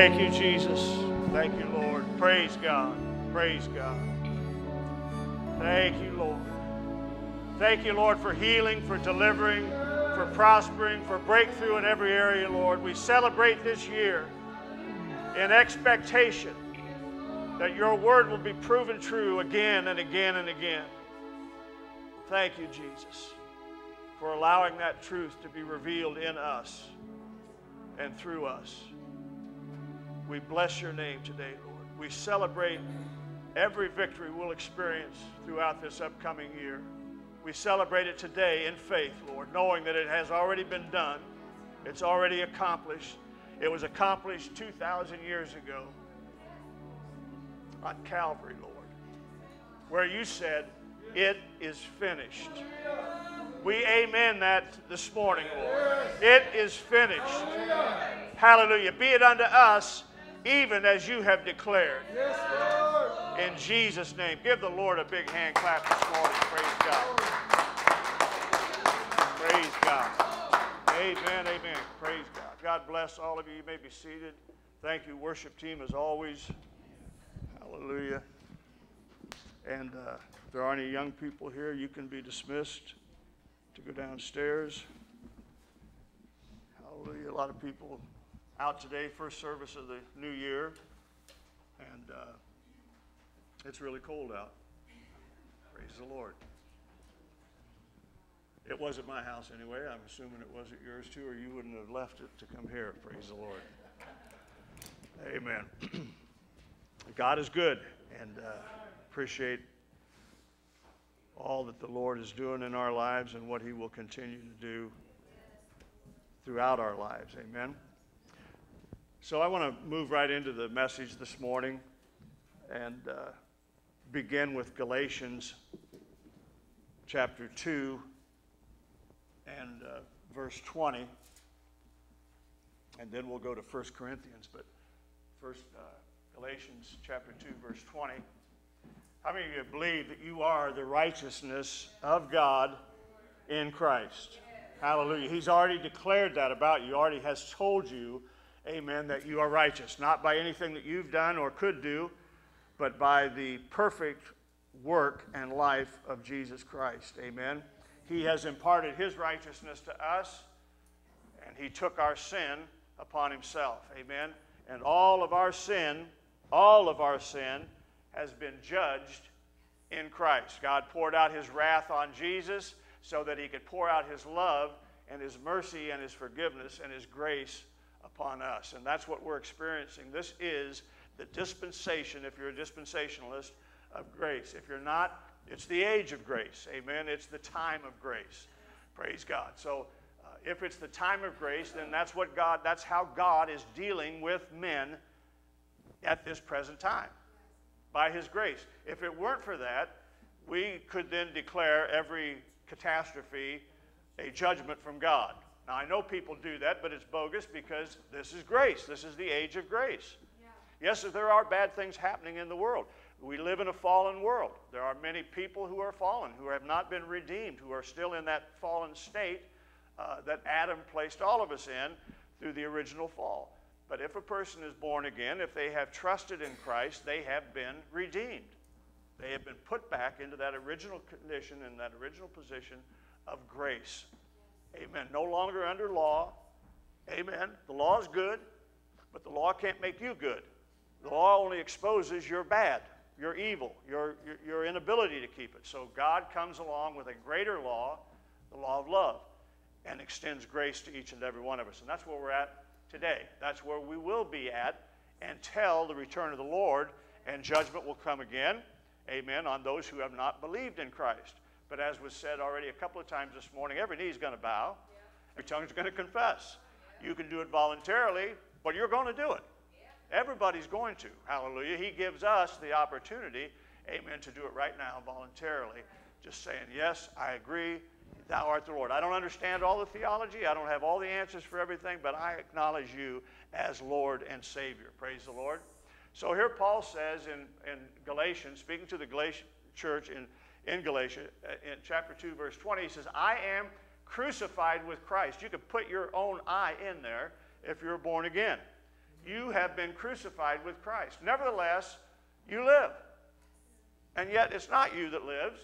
Thank you, Jesus. Thank you, Lord. Praise God. Praise God. Thank you, Lord. Thank you, Lord, for healing, for delivering, for prospering, for breakthrough in every area, Lord. We celebrate this year in expectation that your word will be proven true again and again and again. Thank you, Jesus, for allowing that truth to be revealed in us and through us. We bless your name today, Lord. We celebrate every victory we'll experience throughout this upcoming year. We celebrate it today in faith, Lord, knowing that it has already been done. It's already accomplished. It was accomplished 2,000 years ago on Calvary, Lord, where you said, "It is finished." We amen that this morning, Lord. It is finished. Hallelujah. Be it unto us, even as you have declared. Yes, Lord. In Jesus' name. Give the Lord a big hand clap this morning. Praise God. Praise God. Amen, amen. Praise God. God bless all of you. You may be seated. Thank you, worship team, as always. Hallelujah. And if there are any young people here, you can be dismissed to go downstairs. Hallelujah. A lot of people out today, first service of the new year, and it's really cold out. Praise the Lord. It was at my house anyway. I'm assuming it was at yours too, or you wouldn't have left it to come here. Praise the Lord. Amen. God is good, and appreciate all that the Lord is doing in our lives and what he will continue to do throughout our lives. Amen. So I want to move right into the message this morning and begin with Galatians chapter 2 and verse 20, and then we'll go to 1 Corinthians, but first Galatians chapter 2, verse 20. How many of you believe that you are the righteousness of God in Christ? Hallelujah. He's already declared that about you, already has told you, amen, that you are righteous, not by anything that you've done or could do, but by the perfect work and life of Jesus Christ. Amen. He has imparted his righteousness to us, and he took our sin upon himself. Amen. And all of our sin has been judged in Christ. God poured out his wrath on Jesus so that he could pour out his love and his mercy and his forgiveness and his grace upon us. And that's what we're experiencing. This is the dispensation, if you're a dispensationalist, of grace. If you're not, it's the age of grace. Amen. It's the time of grace. Praise God. So if it's the time of grace, then that's what God, that's how God is dealing with men at this present time, by his grace. If it weren't for that, we could then declare every catastrophe a judgment from God. Now, I know people do that, but it's bogus, because this is grace. This is the age of grace. Yeah. Yes, there are bad things happening in the world. We live in a fallen world. There are many people who are fallen, who have not been redeemed, who are still in that fallen state that Adam placed all of us in through the original fall. But if a person is born again, if they have trusted in Christ, they have been redeemed. They have been put back into that original condition and that original position of grace. Amen. No longer under law. Amen. The law is good, but the law can't make you good. The law only exposes your bad, your evil, your inability to keep it. So God comes along with a greater law, the law of love, and extends grace to each and every one of us. And that's where we're at today. That's where we will be at until the return of the Lord, and judgment will come again, amen, on those who have not believed in Christ. But as was said already a couple of times this morning, every knee is going to bow, every tongue is going to confess. You can do it voluntarily, but you're going to do it. Everybody's going to. Hallelujah. He gives us the opportunity, amen, to do it right now voluntarily, just saying, yes, I agree, thou art the Lord. I don't understand all the theology. I don't have all the answers for everything, but I acknowledge you as Lord and Savior. Praise the Lord. So here Paul says in Galatians, speaking to the Galatian church in Galatia, in chapter 2, verse 20, he says, I am crucified with Christ. You could put your own I in there if you're born again. you have been crucified with Christ. Nevertheless, you live. And yet it's not you that lives,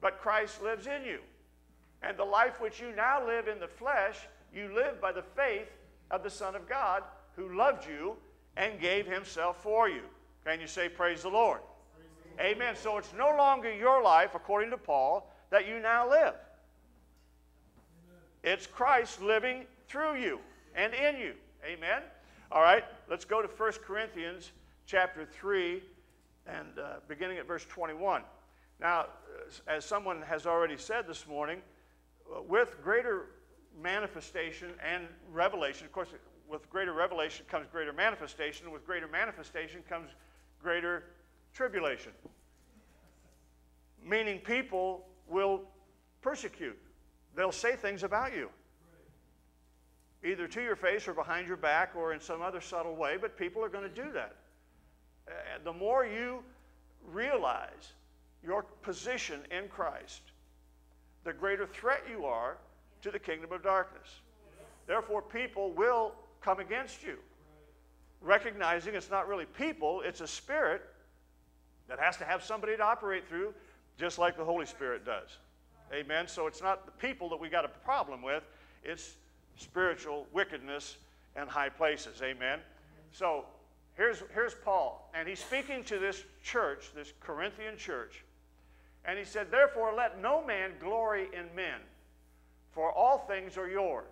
but Christ lives in you. And the life which you now live in the flesh, you live by the faith of the Son of God who loved you and gave himself for you. Can you say praise the Lord? Praise the Lord. Amen. So it's no longer your life, according to Paul, that you now live. It's Christ living through you and in you. Amen. All right, let's go to 1 Corinthians chapter 3 and beginning at verse 21. Now, as someone has already said this morning, with greater manifestation and revelation, of course, with greater revelation comes greater manifestation. With greater manifestation comes greater tribulation. Meaning people will persecute. They'll say things about you, either to your face or behind your back or in some other subtle way, but people are going to do that. The more you realize your position in Christ, the greater threat you are to the kingdom of darkness. Therefore, people will come against you, recognizing it's not really people, it's a spirit that has to have somebody to operate through, just like the Holy Spirit does. Amen? So it's not the people that we got a problem with, it's spiritual wickedness and high places. Amen? So here's Paul, and he's speaking to this church, this Corinthian church, and he said, therefore let no man glory in men, for all things are yours.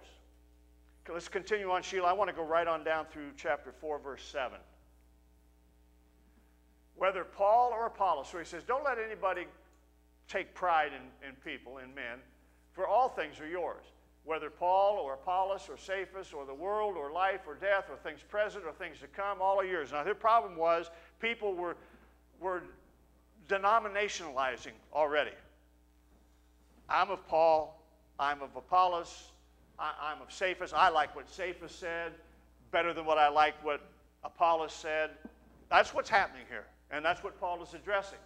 Let's continue on, Sheila. I want to go right on down through chapter 4, verse 7. Whether Paul or Apollos, so he says, don't let anybody take pride in people, in men, for all things are yours. Whether Paul or Apollos or Cephas or the world or life or death or things present or things to come, all are yours. Now, their problem was people were denominationalizing already. I'm of Paul. I'm of Apollos. I'm of Cephas. I like what Cephas said better than what I like what Apollos said. That's what's happening here, and that's what Paul is addressing.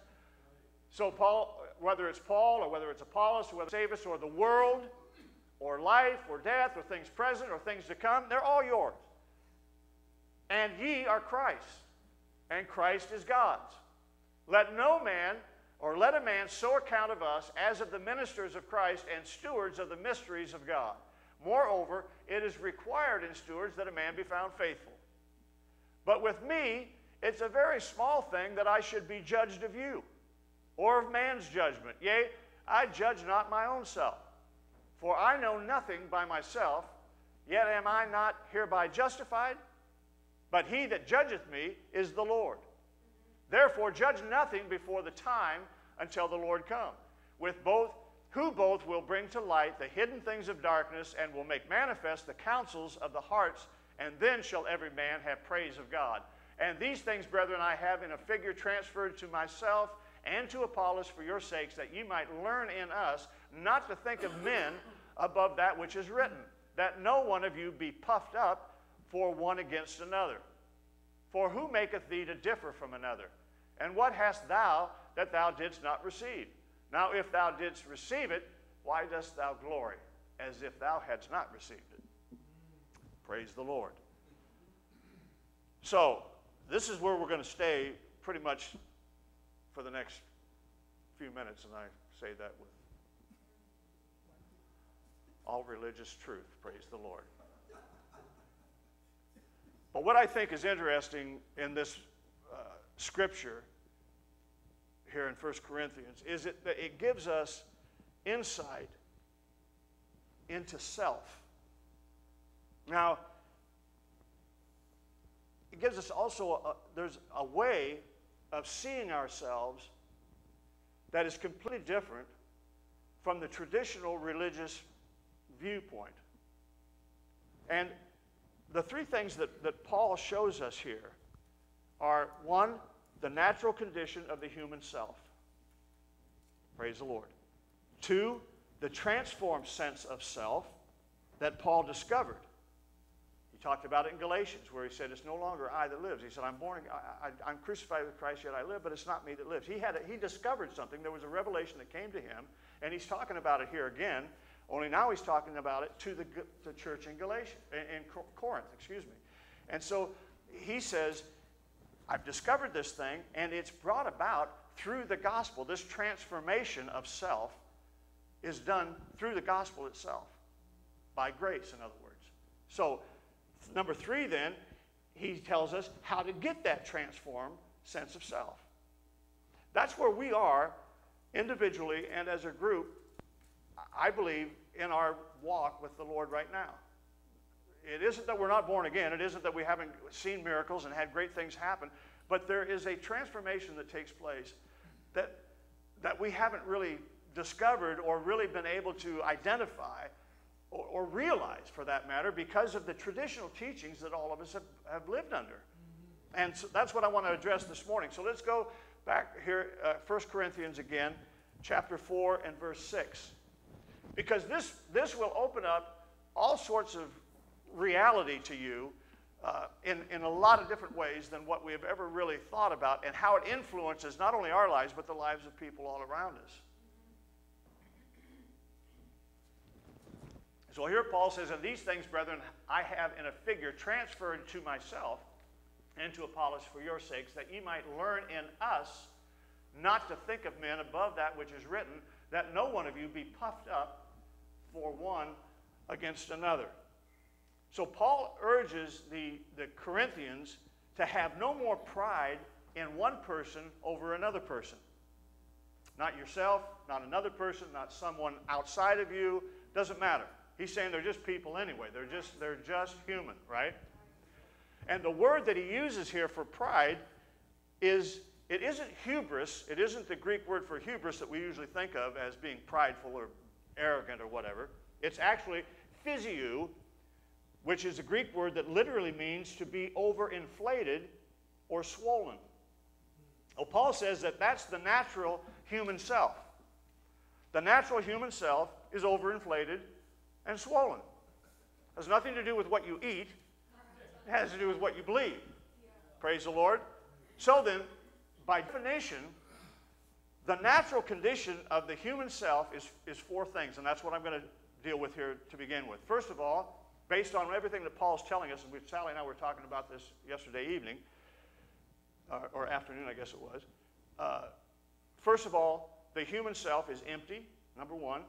So Paul, whether it's Paul or whether it's Apollos or whether it's Cephas or the world, or life, or death, or things present, or things to come, they're all yours. And ye are Christ, and Christ is God's. Let no man, or let a man so account of us as of the ministers of Christ and stewards of the mysteries of God. Moreover, it is required in stewards that a man be found faithful. But with me, it's a very small thing that I should be judged of you, or of man's judgment. Yea, I judge not my own self. For I know nothing by myself, yet am I not hereby justified? But he that judgeth me is the Lord. Therefore judge nothing before the time until the Lord come, who both will bring to light the hidden things of darkness and will make manifest the counsels of the hearts, and then shall every man have praise of God. And these things, brethren, I have in a figure transferred to myself and to Apollos for your sakes, that ye might learn in us not to think of men above that which is written, that no one of you be puffed up for one against another. For who maketh thee to differ from another? And what hast thou that thou didst not receive? Now if thou didst receive it, why dost thou glory, as if thou hadst not received it? Praise the Lord. So this is where we're going to stay pretty much for the next few minutes, and I say that with all religious truth, praise the Lord. But what I think is interesting in this scripture here in 1 Corinthians is that it gives us insight into self. Now, it gives us also, there's a way of seeing ourselves that is completely different from the traditional religious viewpoint. And the three things that Paul shows us here are, one, the natural condition of the human self. Praise the Lord. Two, the transformed sense of self that Paul discovered. He talked about it in Galatians, where he said, it's no longer I that lives. He said, I'm crucified with Christ, yet I live, but it's not me that lives. He discovered something. There was a revelation that came to him, and he's talking about it here again. Only now he's talking about it to the church in Corinth, excuse me. And so he says, I've discovered this thing, and it's brought about through the gospel. This transformation of self is done through the gospel itself, by grace, in other words. So, number three, then, he tells us how to get that transformed sense of self. That's where we are individually and as a group, I believe, in our walk with the Lord right now. It isn't that we're not born again. It isn't that we haven't seen miracles and had great things happen. But there is a transformation that takes place that we haven't really discovered or really been able to identify or realize, for that matter, because of the traditional teachings that all of us have lived under. And so that's what I want to address this morning. So let's go back here, 1 Corinthians again, chapter 4 and verse 6. Because this will open up all sorts of reality to you in a lot of different ways than what we have ever really thought about, and how it influences not only our lives, but the lives of people all around us. So here Paul says, and these things, brethren, I have in a figure transferred to myself and to Apollos for your sakes, that ye might learn in us not to think of men above that which is written, that no one of you be puffed up for one against another. So Paul urges the Corinthians to have no more pride in one person over another person. Not yourself, not another person, not someone outside of you, doesn't matter. He's saying they're just people anyway. They're just human, right? And the word that he uses here for pride is, it isn't hubris. It isn't the Greek word for hubris that we usually think of as being prideful or arrogant or whatever. It's actually physio, which is a Greek word that literally means to be overinflated or swollen. Well, Paul says that that's the natural human self. The natural human self is overinflated and swollen. It has nothing to do with what you eat. It has to do with what you believe. Praise the Lord. So then, by definition, the natural condition of the human self is four things, and that's what I'm going to deal with here to begin with. First of all, based on everything that Paul's telling us, and Sally and I were talking about this yesterday evening, or afternoon, I guess it was. First of all, the human self is empty, number one.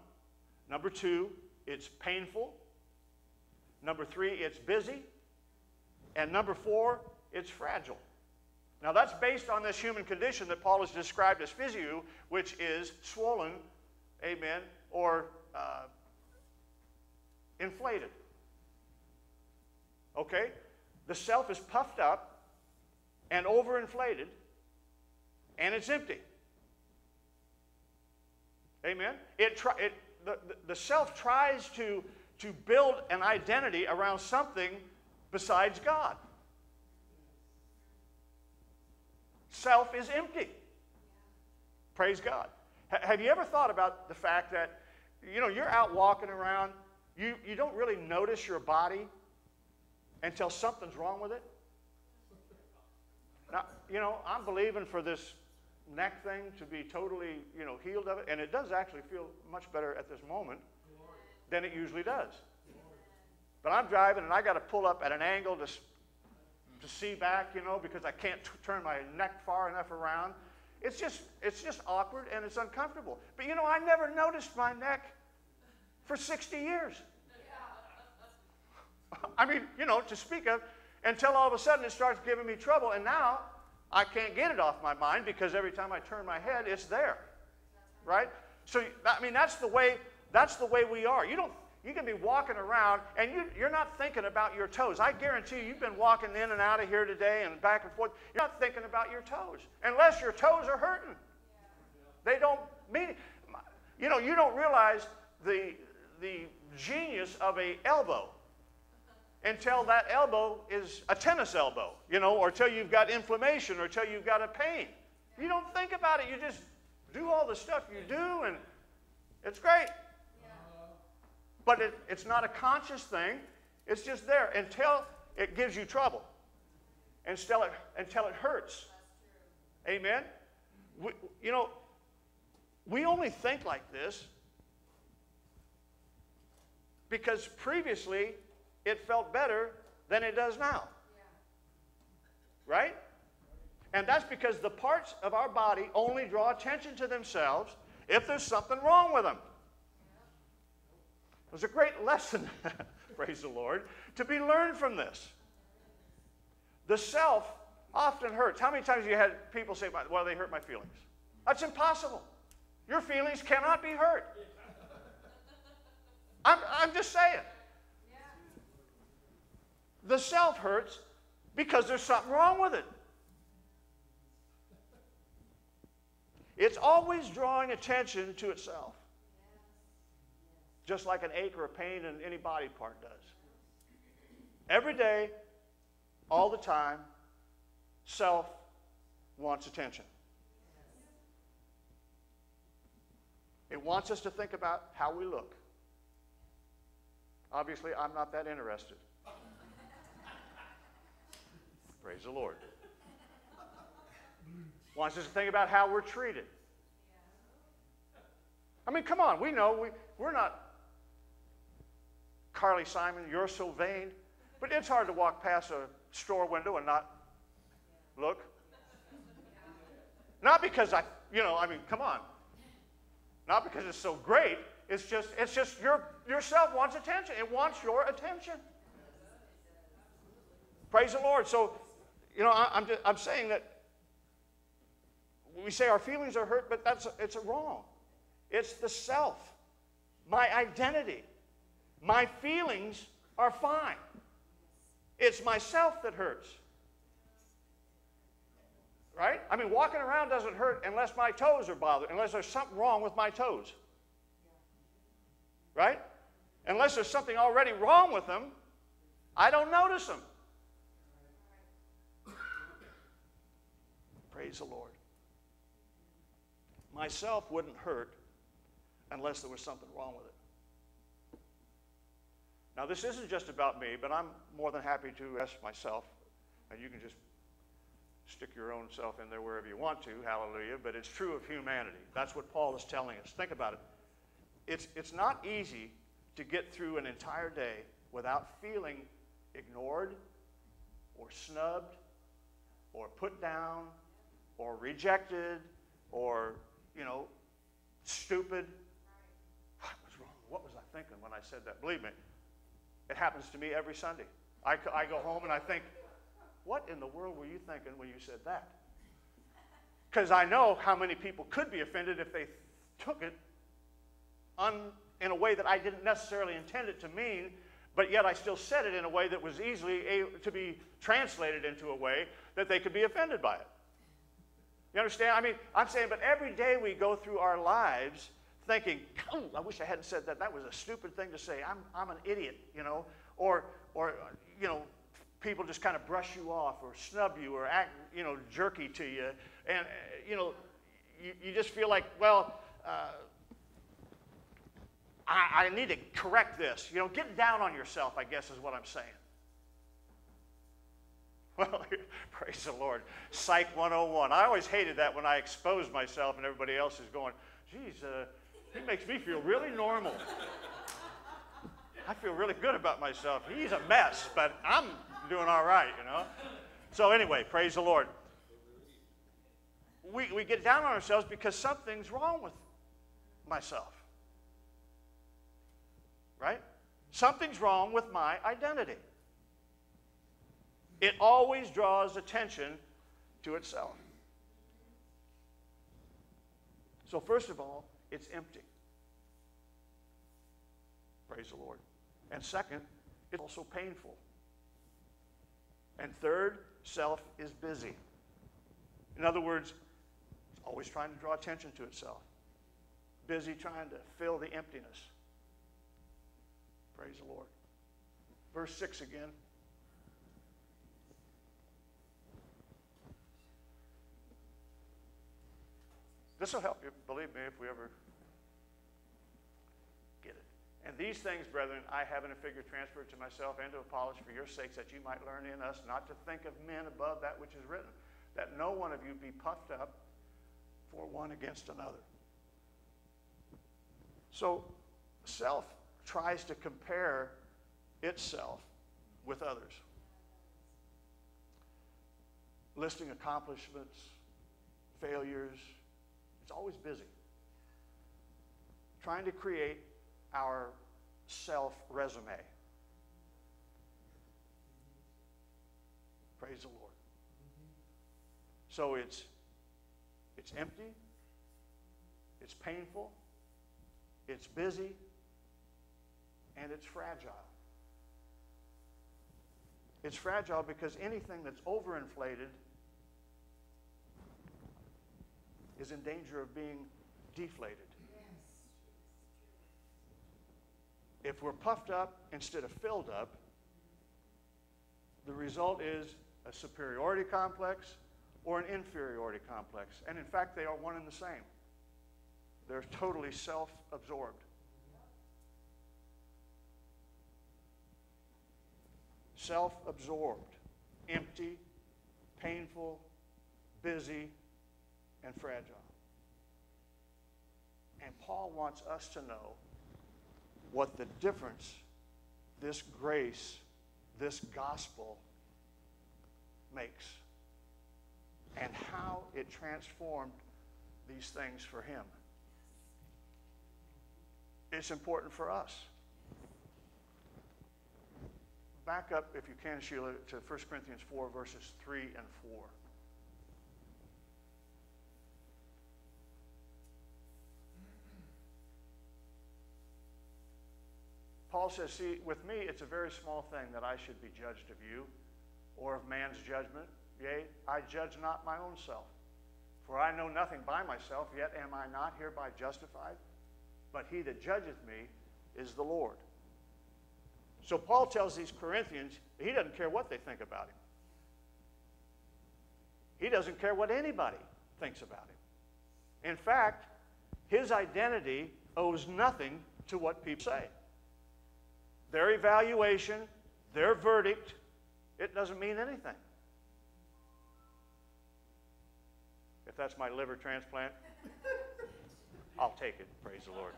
Number two, it's painful. Number three, it's busy. And number four, it's fragile. Now that's based on this human condition that Paul has described as physio, which is swollen, amen, or inflated. Okay? The self is puffed up and overinflated, and it's empty. Amen? The self tries to build an identity around something besides God. Self is empty. Praise God. Have you ever thought about the fact that, you know, you're out walking around, you don't really notice your body until something's wrong with it? Now, you know, I'm believing for this neck thing to be totally, you know, healed of it. And it does actually feel much better at this moment than it usually does. But I'm driving and I got to pull up at an angle to see back, you know, because I can't turn my neck far enough around. It's just awkward and it's uncomfortable. But, you know, I never noticed my neck for 60 years. I mean, you know, to speak of, until all of a sudden it starts giving me trouble. And now I can't get it off my mind because every time I turn my head, it's there, right? So, I mean, that's the way we are. You can be walking around and you're not thinking about your toes. I guarantee you, you've been walking in and out of here today and back and forth. You're not thinking about your toes unless your toes are hurting. They don't mean, you know, you don't realize the genius of an elbow until that elbow is a tennis elbow, you know, or till you've got inflammation, or till you've got a pain. Yeah. You don't think about it. You just do all the stuff you do, and it's great. Yeah. But it's not a conscious thing. It's just there until it gives you trouble, until it hurts. Amen? You know, we only think like this because previously, it felt better than it does now. right? And that's because the parts of our body only draw attention to themselves if there's something wrong with them. It was a great lesson, praise the Lord, to be learned from this. The self often hurts. How many times have you had people say, well, they hurt my feelings? That's impossible. Your feelings cannot be hurt. I'm just saying. The self hurts because there's something wrong with it. It's always drawing attention to itself, just like an ache or a pain in any body part does. Every day, all the time, self wants attention. It wants us to think about how we look. Obviously, I'm not that interested. Praise the Lord. Wants us to think about how we're treated. I mean, come on, we know we're not Carly Simon, you're so vain, but it's hard to walk past a store window and not look. Not because come on. Not because it's so great, it's just yourself wants attention. It wants your attention. Praise the Lord. So, I'm saying that we say our feelings are hurt, but it's wrong. It's the self, my identity. My feelings are fine. It's myself that hurts. Right? I mean, walking around doesn't hurt unless my toes are bothered, unless there's something wrong with my toes. Right? Unless there's something already wrong with them, I don't notice them. Praise the Lord. Myself wouldn't hurt unless there was something wrong with it. Now, this isn't just about me, but I'm more than happy to ask myself, and you can just stick your own self in there wherever you want to, hallelujah, but it's true of humanity. That's what Paul is telling us. Think about it. It's not easy to get through an entire day without feeling ignored or snubbed or put down or rejected or stupid. What's wrong? What was I thinking when I said that? Believe me, it happens to me every Sunday. I go home and I think, what in the world were you thinking when you said that? Because I know how many people could be offended if they took it in a way that I didn't necessarily intend it to mean, but yet I still said it in a way that was easily to be translated into a way that they could be offended by it. You understand? I mean, I'm saying, but every day we go through our lives thinking, oh, I wish I hadn't said that. That was a stupid thing to say. I'm an idiot, Or people just kind of brush you off or snub you or act, jerky to you. And, you just feel like, well, I need to correct this. Get down on yourself, I guess, is what I'm saying. Well, praise the Lord. Psych 101. I always hated that when I exposed myself and everybody else is going, geez, he makes me feel really normal. I feel really good about myself. He's a mess, but I'm doing all right, So anyway, praise the Lord. We get down on ourselves because something's wrong with myself. Right? Something's wrong with my identity. It always draws attention to itself. So first of all, it's empty. Praise the Lord. And second, it's also painful. And third, self is busy. In other words, it's always trying to draw attention to itself. Busy trying to fill the emptiness. Praise the Lord. Verse 6 again. This will help you, believe me, if we ever get it. And these things, brethren, I have in a figure transferred to myself and to Apollos for your sakes, that you might learn in us not to think of men above that which is written, that no one of you be puffed up for one against another. So self tries to compare itself with others. listing accomplishments, failures. It's always busy. Trying to create our self-resume. Praise the Lord. So it's empty, it's painful, it's busy, and it's fragile. It's fragile because anything that's overinflated is in danger of being deflated. Yes. If we're puffed up instead of filled up, the result is a superiority complex or an inferiority complex. And in fact, they are one and the same. They're totally self-absorbed. Self-absorbed, empty, painful, busy, and fragile. And Paul wants us to know what the difference this grace, this gospel makes, and how it transformed these things for him. It's important for us. Back up, if you can, Sheila, to 1 Corinthians 4, verses 3 and 4. Paul says, see, with me it's a very small thing that I should be judged of you, or of man's judgment. Yea, I judge not my own self. For I know nothing by myself, yet am I not hereby justified? But he that judgeth me is the Lord. So Paul tells these Corinthians he doesn't care what they think about him. He doesn't care what anybody thinks about him. In fact, his identity owes nothing to what people say. Their evaluation, their verdict, it doesn't mean anything. If that's my liver transplant, I'll take it, praise the Lord.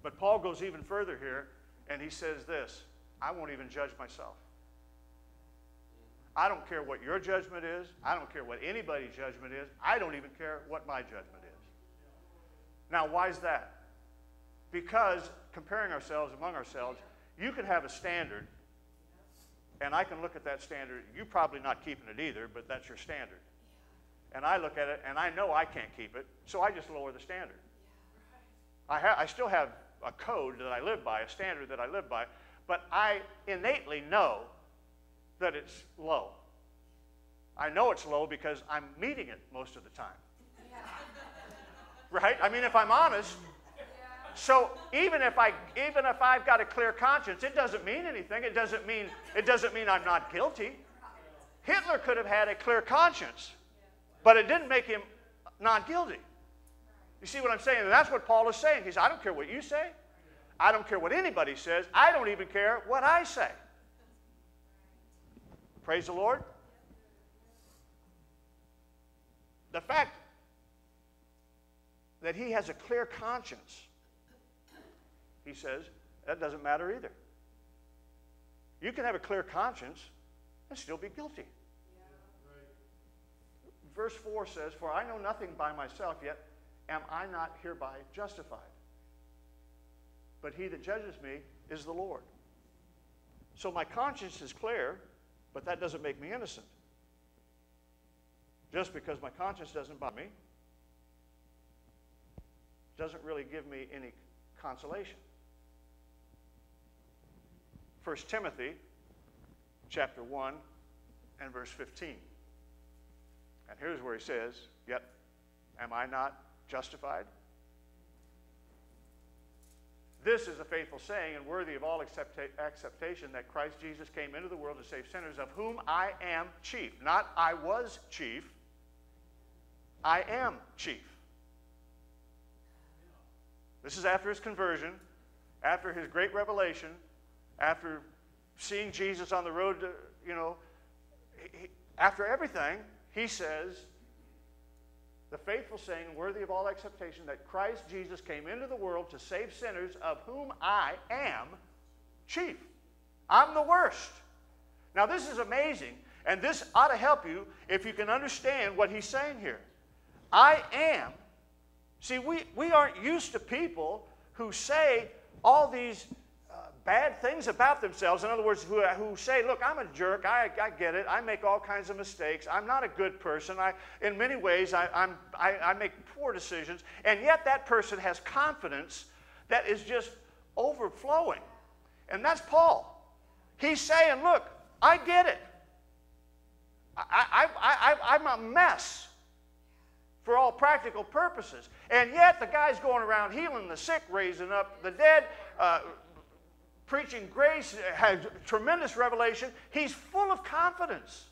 But Paul goes even further here, and he says this, I won't even judge myself. I don't care what your judgment is. I don't care what anybody's judgment is. I don't even care what my judgment is. Now, why is that? Because comparing ourselves among ourselves, you can have a standard, and I can look at that standard. You're probably not keeping it either, but that's your standard. And I look at it, and I know I can't keep it, so I just lower the standard. I still have a code that I live by, a standard that I live by, but I innately know that it's low. I know it's low because I'm meeting it most of the time. Yeah. Right? I mean, if I'm honest. Yeah. So even if I've got a clear conscience, it doesn't mean anything. It doesn't mean I'm not guilty. Hitler could have had a clear conscience, but it didn't make him not guilty. You see what I'm saying? And that's what Paul is saying. He says, I don't care what you say. I don't care what anybody says. I don't even care what I say. Praise the Lord. The fact that he has a clear conscience, he says, that doesn't matter either. You can have a clear conscience and still be guilty. Verse 4 says, for I know nothing by myself, yet am I not hereby justified? But he that judges me is the Lord. So my conscience is clear, but that doesn't make me innocent. Just because my conscience doesn't bother me, doesn't really give me any consolation. 1 Timothy chapter 1 and verse 15. And here's where he says, yet am I not justified? This is a faithful saying and worthy of all acceptation, that Christ Jesus came into the world to save sinners, of whom I am chief. Not I was chief. I am chief. This is after his conversion, after his great revelation, after seeing Jesus on the road to, you know, after everything, he says, the faithful saying, worthy of all acceptation, that Christ Jesus came into the world to save sinners, of whom I am chief. I'm the worst. Now this is amazing, and this ought to help you if you can understand what he's saying here. I am. See, we aren't used to people who say all these bad things about themselves. In other words, who say, look, I'm a jerk, I get it, I make all kinds of mistakes, I'm not a good person, in many ways I make poor decisions, and yet that person has confidence that is just overflowing. And that's Paul. He's saying, look, I get it. I'm a mess for all practical purposes. And yet the guy's going around healing the sick, raising up the dead, preaching grace, has tremendous revelation. He's full of confidence.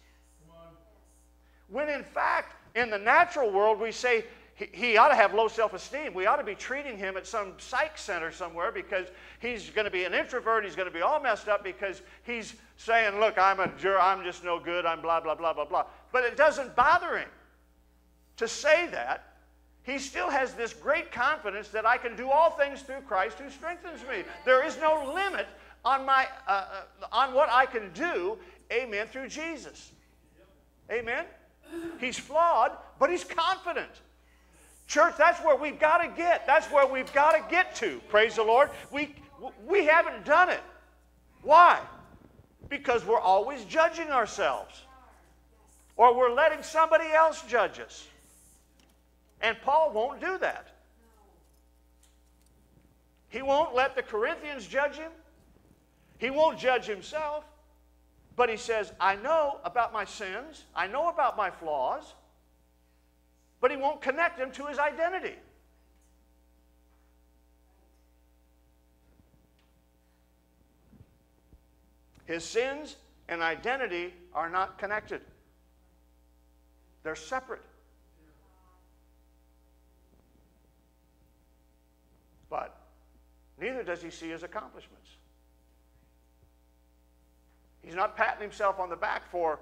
When in fact, in the natural world, we say he ought to have low self-esteem. We ought to be treating him at some psych center somewhere because he's going to be an introvert. He's going to be all messed up because he's saying, look, I'm a jerk. I'm just no good. I'm blah, blah, blah, blah, blah. But it doesn't bother him to say that. He still has this great confidence that I can do all things through Christ who strengthens me. There is no limit on what I can do, amen, through Jesus. Amen? He's flawed, but he's confident. Church, that's where we've got to get. That's where we've got to get to. Praise the Lord. We haven't done it. Why? Because we're always judging ourselves. Or we're letting somebody else judge us. And Paul won't do that. He won't let the Corinthians judge him. He won't judge himself. But he says, I know about my sins. I know about my flaws. But he won't connect him to his identity. His sins and identity are not connected. They're separate. But neither does he see his accomplishments. He's not patting himself on the back for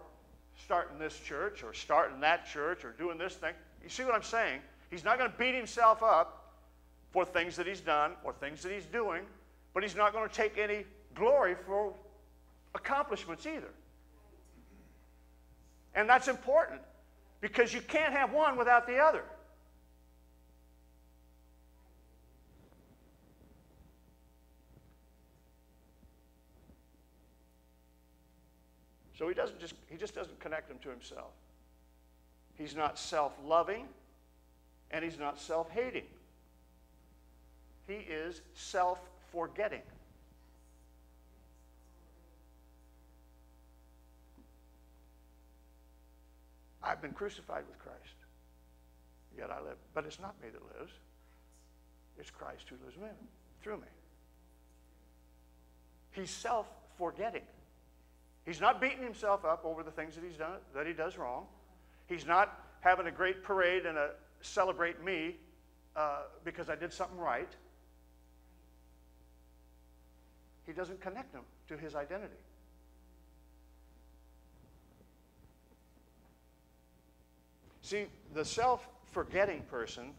starting this church or starting that church or doing this thing. You see what I'm saying? He's not going to beat himself up for things that he's done or things that he's doing, but he's not going to take any glory for accomplishments either. And that's important because you can't have one without the other. So he just doesn't connect them to himself. He's not self-loving, and he's not self-hating. He is self-forgetting. I've been crucified with Christ, yet I live. But it's not me that lives. It's Christ who lives through me. He's self-forgetting. He's not beating himself up over the things that he's done, that he does wrong. He's not having a great parade and a celebrate me because I did something right. He doesn't connect them to his identity. See, the self-forgetting person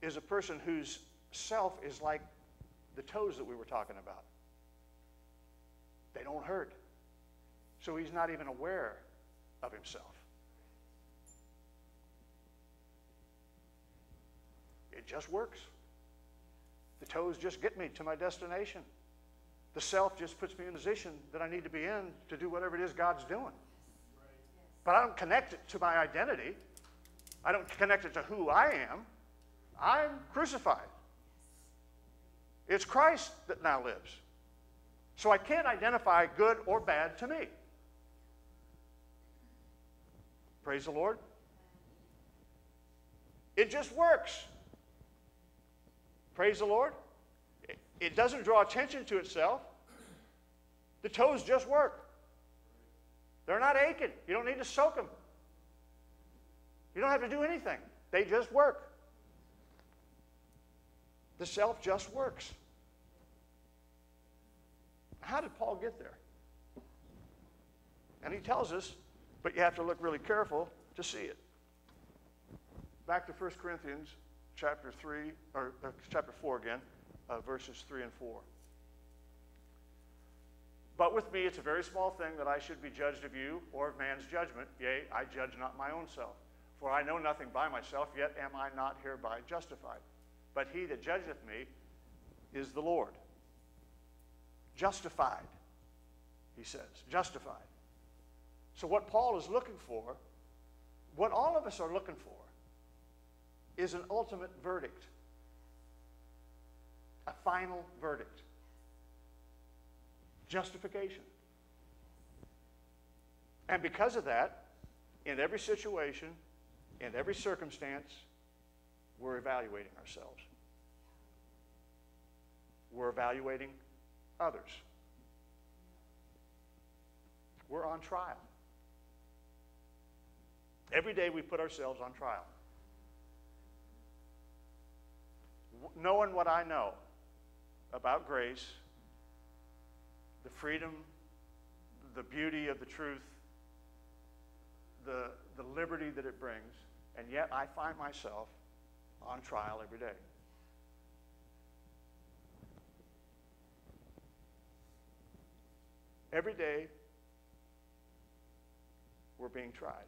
is a person whose self is like the toes that we were talking about. They don't hurt. So he's not even aware of himself. It just works. The toes just get me to my destination. The self just puts me in a position that I need to be in to do whatever it is God's doing. But I don't connect it to my identity. I don't connect it to who I am. I'm crucified. It's Christ that now lives. So I can't identify good or bad to me. Praise the Lord. It just works. Praise the Lord. It doesn't draw attention to itself. The toes just work. They're not aching. You don't need to soak them. You don't have to do anything. They just work. The self just works. How did Paul get there? And he tells us, but you have to look really careful to see it. Back to 1 Corinthians chapter 3 or chapter 4 again, verses 3 and 4. But with me, it's a very small thing that I should be judged of you or of man's judgment. Yea, I judge not my own self. For I know nothing by myself, yet am I not hereby justified. But he that judgeth me is the Lord. Justified, he says. Justified. So what Paul is looking for, what all of us are looking for, is an ultimate verdict. A final verdict. Justification. And because of that, in every situation, in every circumstance, we're evaluating ourselves. We're evaluating others. We're on trial. Every day we put ourselves on trial. Knowing what I know about grace, the freedom, the beauty of the truth, the liberty that it brings, and yet I find myself on trial every day. Every day, we're being tried.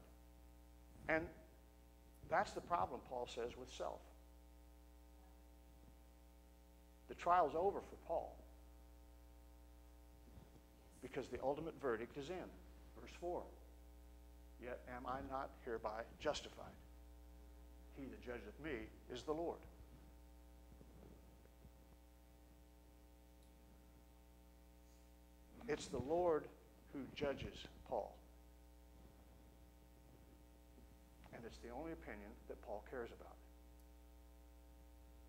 And that's the problem, Paul says, with self. The trial's over for Paul because the ultimate verdict is in. Verse 4, yet am I not hereby justified? He that judgeth me is the Lord. It's the Lord who judges Paul. And it's the only opinion that Paul cares about.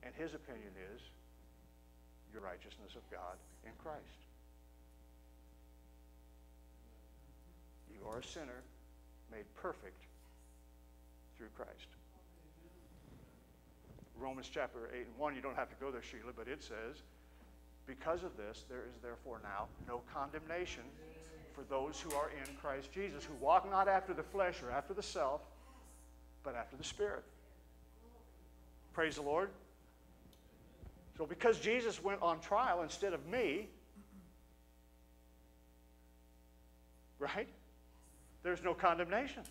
And his opinion is your righteousness of God in Christ. You are a sinner made perfect through Christ. Romans chapter 8:1, you don't have to go there, Sheila, but it says, because of this, there is therefore now no condemnation for those who are in Christ Jesus, who walk not after the flesh or after the self, but after the Spirit. Praise the Lord. So because Jesus went on trial instead of me, right? There's no condemnation.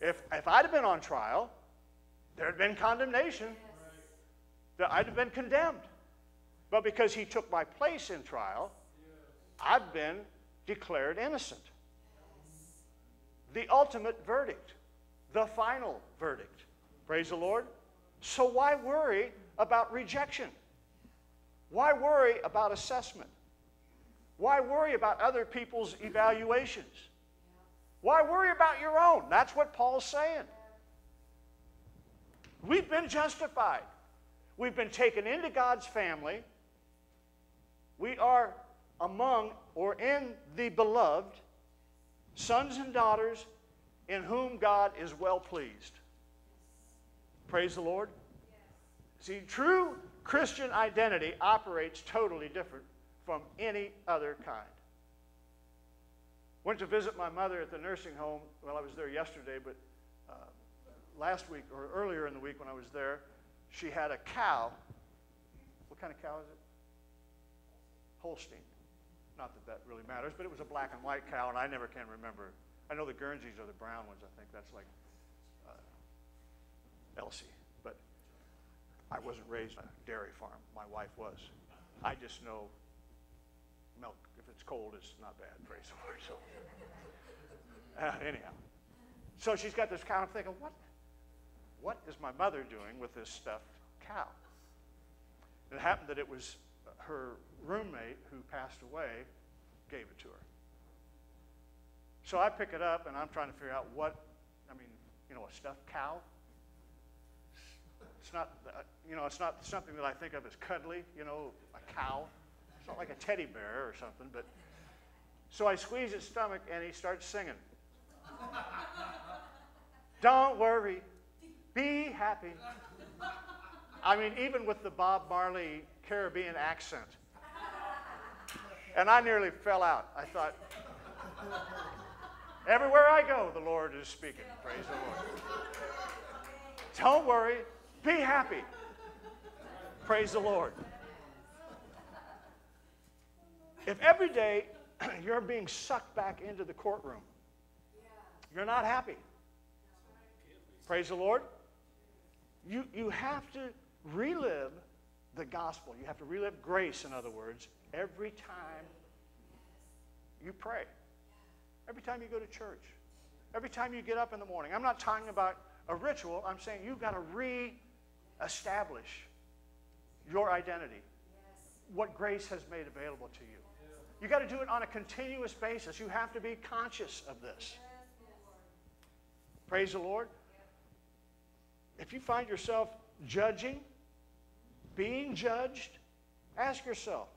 If I'd have been on trial, there had been condemnation. I'd have been condemned. But because he took my place in trial, I've been declared innocent. The ultimate verdict. The final verdict. Praise the Lord. So why worry about rejection? Why worry about assessment? Why worry about other people's evaluations? Why worry about your own? That's what Paul's saying. We've been justified. We've been taken into God's family. We are among or in the beloved, sons and daughters in whom God is well pleased. Praise the Lord. See, true Christian identity operates totally different from any other kind. Went to visit my mother at the nursing home. Well, I was there yesterday, but last week or earlier in the week when I was there, she had a cow. What kind of cow is it? Holstein. Not that that really matters, but it was a black and white cow, and I never can remember. I know the Guernseys are the brown ones. I think that's like Elsie. But I wasn't raised on a dairy farm. My wife was. I just know milk. If it's cold, it's not bad. Praise the Lord. So anyhow, so she's got this cow. I'm thinking, what is my mother doing with this stuffed cow? It happened that it was her roommate who passed away gave it to her. So I pick it up, and I'm trying to figure out what, I mean, you know, a stuffed cow? It's not, you know, it's not something that I think of as cuddly, you know, a cow. It's not like a teddy bear or something, but. So I squeeze its stomach, and he starts singing. Don't worry. Be happy. I mean, even with the Bob Marley Caribbean accent. And I nearly fell out. I thought, everywhere I go, the Lord is speaking. Praise the Lord. Don't worry. Be happy. Praise the Lord. If every day you're being sucked back into the courtroom. You're not happy. Praise the Lord. You have to relive the gospel. You have to relive grace, in other words, every time you pray, every time you go to church, every time you get up in the morning. I'm not talking about a ritual. I'm saying you've got to reestablish your identity, what grace has made available to you. You've got to do it on a continuous basis. You have to be conscious of this. Praise the Lord. If you find yourself judging, being judged, ask yourself,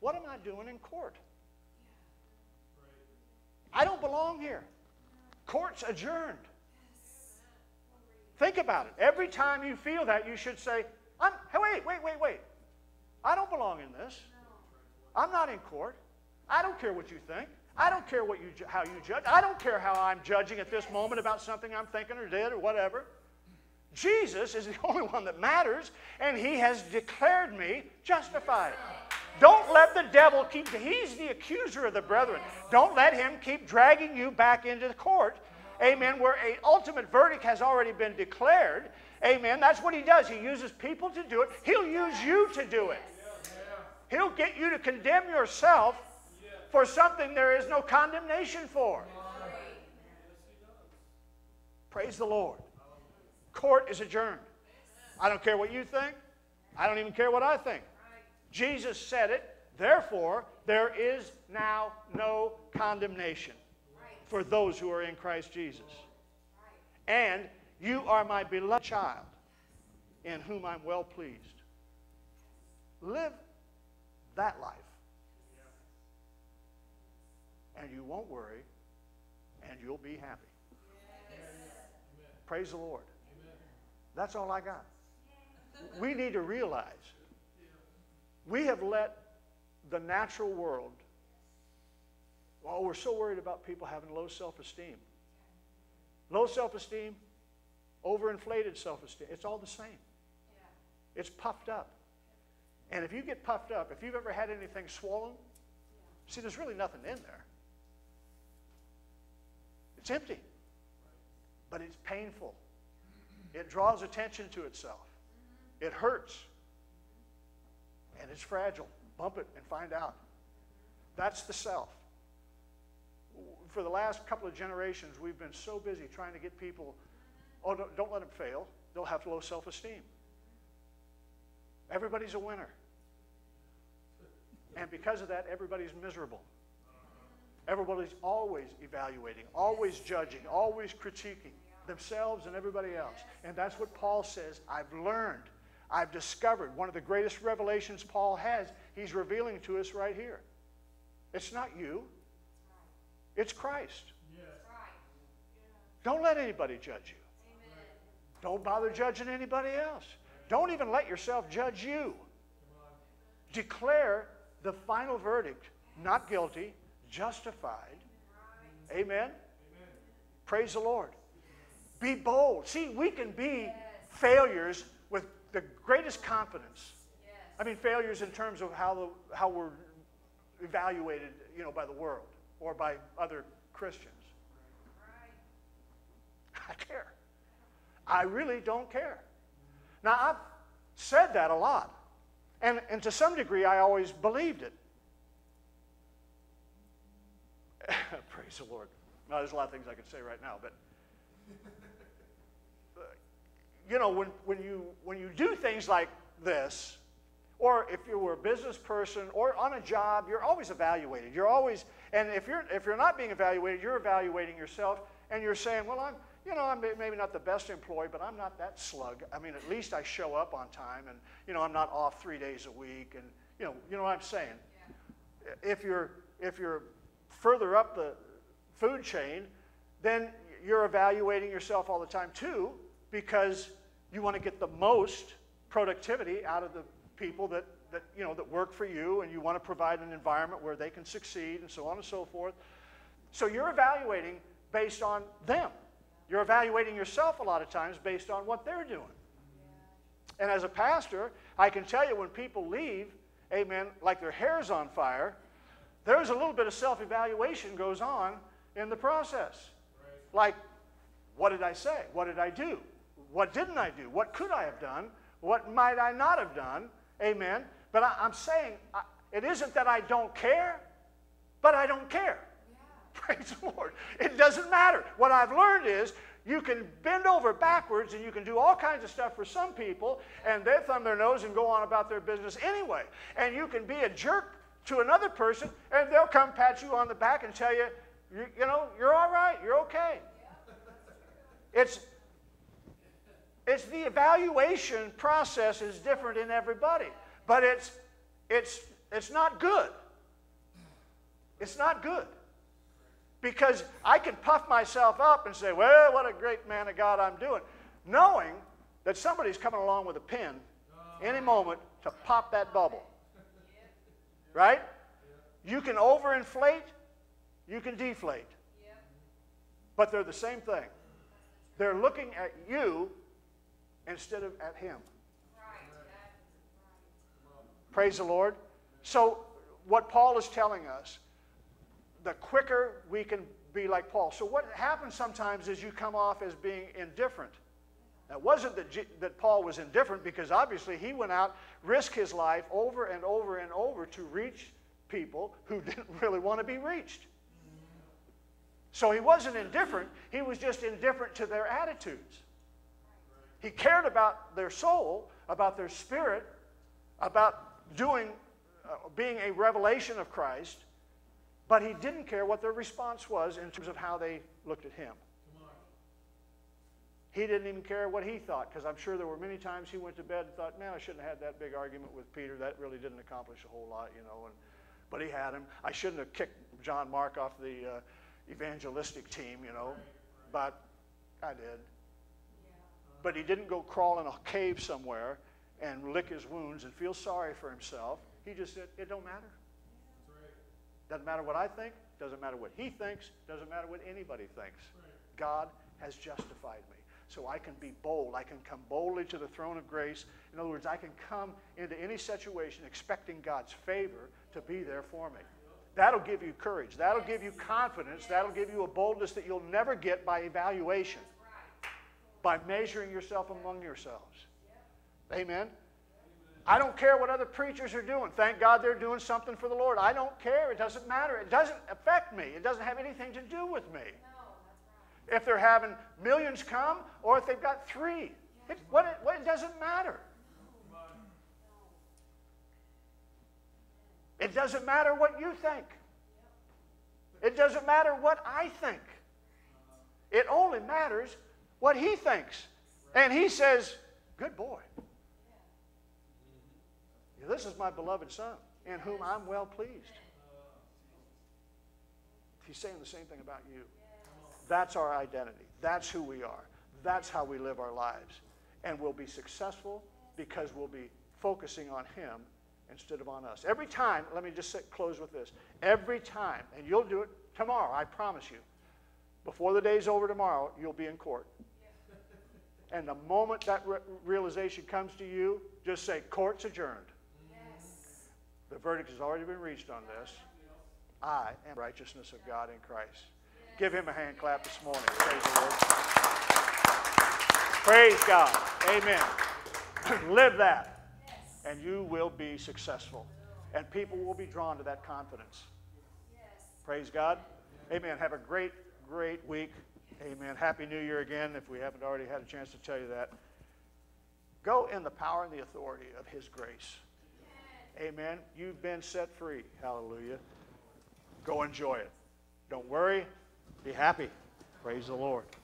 what am I doing in court? I don't belong here. Court's adjourned. Think about it. Every time you feel that, you should say, hey, wait. I don't belong in this. I'm not in court. I don't care what you think. I don't care what how you judge. I don't care how I'm judging at this moment about something I'm thinking or did or whatever. Jesus is the only one that matters, and He has declared me justified. Don't let the devil keep, he's the accuser of the brethren. Don't let him keep dragging you back into the court, amen, where an ultimate verdict has already been declared, amen. That's what he does. He uses people to do it. He'll use you to do it. He'll get you to condemn yourself for something there is no condemnation for. Praise the Lord. Court is adjourned. I don't care what you think. I don't even care what I think. Jesus said it. Therefore, there is now no condemnation for those who are in Christ Jesus. And you are my beloved child, in whom I'm well pleased. Live that life. And you won't worry, and you'll be happy. Praise the Lord. That's all I got. We need to realize we have let the natural world, oh, we're so worried about people having low self-esteem. Low self-esteem, overinflated self-esteem, it's all the same. It's puffed up. And if you get puffed up, if you've ever had anything swollen, see, there's really nothing in there. It's empty, but it's painful. It draws attention to itself. It hurts. And it's fragile. Bump it and find out. That's the self. For the last couple of generations, we've been so busy trying to get people, oh, don't let them fail. They'll have low self-esteem. Everybody's a winner. And because of that, everybody's miserable. Everybody's always evaluating, always judging, always critiquing themselves and everybody else. And that's what Paul says, I've learned. I've discovered one of the greatest revelations Paul has. He's revealing to us right here. It's not you. It's Christ. Yes. Don't let anybody judge you. Amen. Don't bother judging anybody else. Don't even let yourself judge you. Declare the final verdict. Not guilty. Justified. Amen. Amen. Praise the Lord. Be bold. See, we can be failures with the greatest confidence. Yes. I mean, failures in terms of how we're evaluated, you know, by the world or by other Christians. Right. I care. I really don't care. Now, I've said that a lot. And to some degree, I always believed it. Praise the Lord. Now, there's a lot of things I could say right now, but... You know, when you do things like this, or if you were a business person or on a job, you're always evaluated. You're always, and if you're not being evaluated, you're evaluating yourself, and you're saying, well, I'm maybe not the best employee, but I'm not that slug. I mean, at least I show up on time, and you know, I'm not off 3 days a week, and you know what I'm saying. Yeah. If you're further up the food chain, then you're evaluating yourself all the time too, because you want to get the most productivity out of the people that work for you, and you want to provide an environment where they can succeed and so on and so forth. So you're evaluating based on them. You're evaluating yourself a lot of times based on what they're doing. And as a pastor, I can tell you when people leave, amen, like their hair's on fire, there's a little bit of self-evaluation goes on in the process. Right. Like, what did I say? What did I do? What didn't I do? What could I have done? What might I not have done? Amen. But I'm saying it isn't that I don't care, but I don't care. Yeah. Praise the Lord. It doesn't matter. What I've learned is you can bend over backwards and you can do all kinds of stuff for some people, and they thumb their nose and go on about their business anyway. And you can be a jerk to another person, and they'll come pat you on the back and tell you, you know, you're all right, you're okay. Yeah. It's the evaluation process is different in everybody, but it's not good. It's not good. Because I can puff myself up and say, well, what a great man of God I'm doing, knowing that somebody's coming along with a pen any moment to pop that bubble. Right? You can overinflate, you can deflate. But they're the same thing. They're looking at you instead of at him. Praise the Lord. So what Paul is telling us, the quicker we can be like Paul. So what happens sometimes is you come off as being indifferent. That wasn't that Paul was indifferent, because obviously he went out, risked his life over and over and over to reach people who didn't really want to be reached. So he wasn't indifferent. He was just indifferent to their attitudes. He cared about their soul, about their spirit, about being a revelation of Christ, but he didn't care what their response was in terms of how they looked at him. He didn't even care what he thought, because I'm sure there were many times he went to bed and thought, man, I shouldn't have had that big argument with Peter. That really didn't accomplish a whole lot, you know. But he had him. I shouldn't have kicked John Mark off the evangelistic team, you know, but I did. Yeah. But he didn't go crawl in a cave somewhere and lick his wounds and feel sorry for himself. He just said, it don't matter. Doesn't matter what I think. Doesn't matter what he thinks. Doesn't matter what anybody thinks. God has justified me. So I can be bold. I can come boldly to the throne of grace. In other words, I can come into any situation expecting God's favor to be there for me. That'll give you courage. That'll give you confidence. That'll give you a boldness that you'll never get by evaluation, by measuring yourself among yourselves. Amen. I don't care what other preachers are doing. Thank God they're doing something for the Lord. I don't care. It doesn't matter. It doesn't affect me. It doesn't have anything to do with me. No, that's right. If they're having millions come or if they've got 3. Yeah. It doesn't matter. No. It doesn't matter what you think. It doesn't matter what I think. It only matters what he thinks. And he says, good boy. This is my beloved son, in whom I'm well pleased. He's saying the same thing about you. That's our identity. That's who we are. That's how we live our lives. And we'll be successful because we'll be focusing on him instead of on us. Every time, let me just close with this. Every time, and you'll do it tomorrow, I promise you. Before the day's over tomorrow, you'll be in court. And the moment that realization comes to you, just say, court's adjourned. The verdict has already been reached on this. I am righteousness of God in Christ. Yes. Give him a hand clap this morning. Praise the Lord. Praise God. Amen. Live that. Yes. And you will be successful. And people will be drawn to that confidence. Yes. Praise God. Yes. Amen. Have a great, great week. Amen. Happy New Year again, if we haven't already had a chance to tell you that. Go in the power and the authority of his grace. Amen. You've been set free. Hallelujah. Go enjoy it. Don't worry. Be happy. Praise the Lord.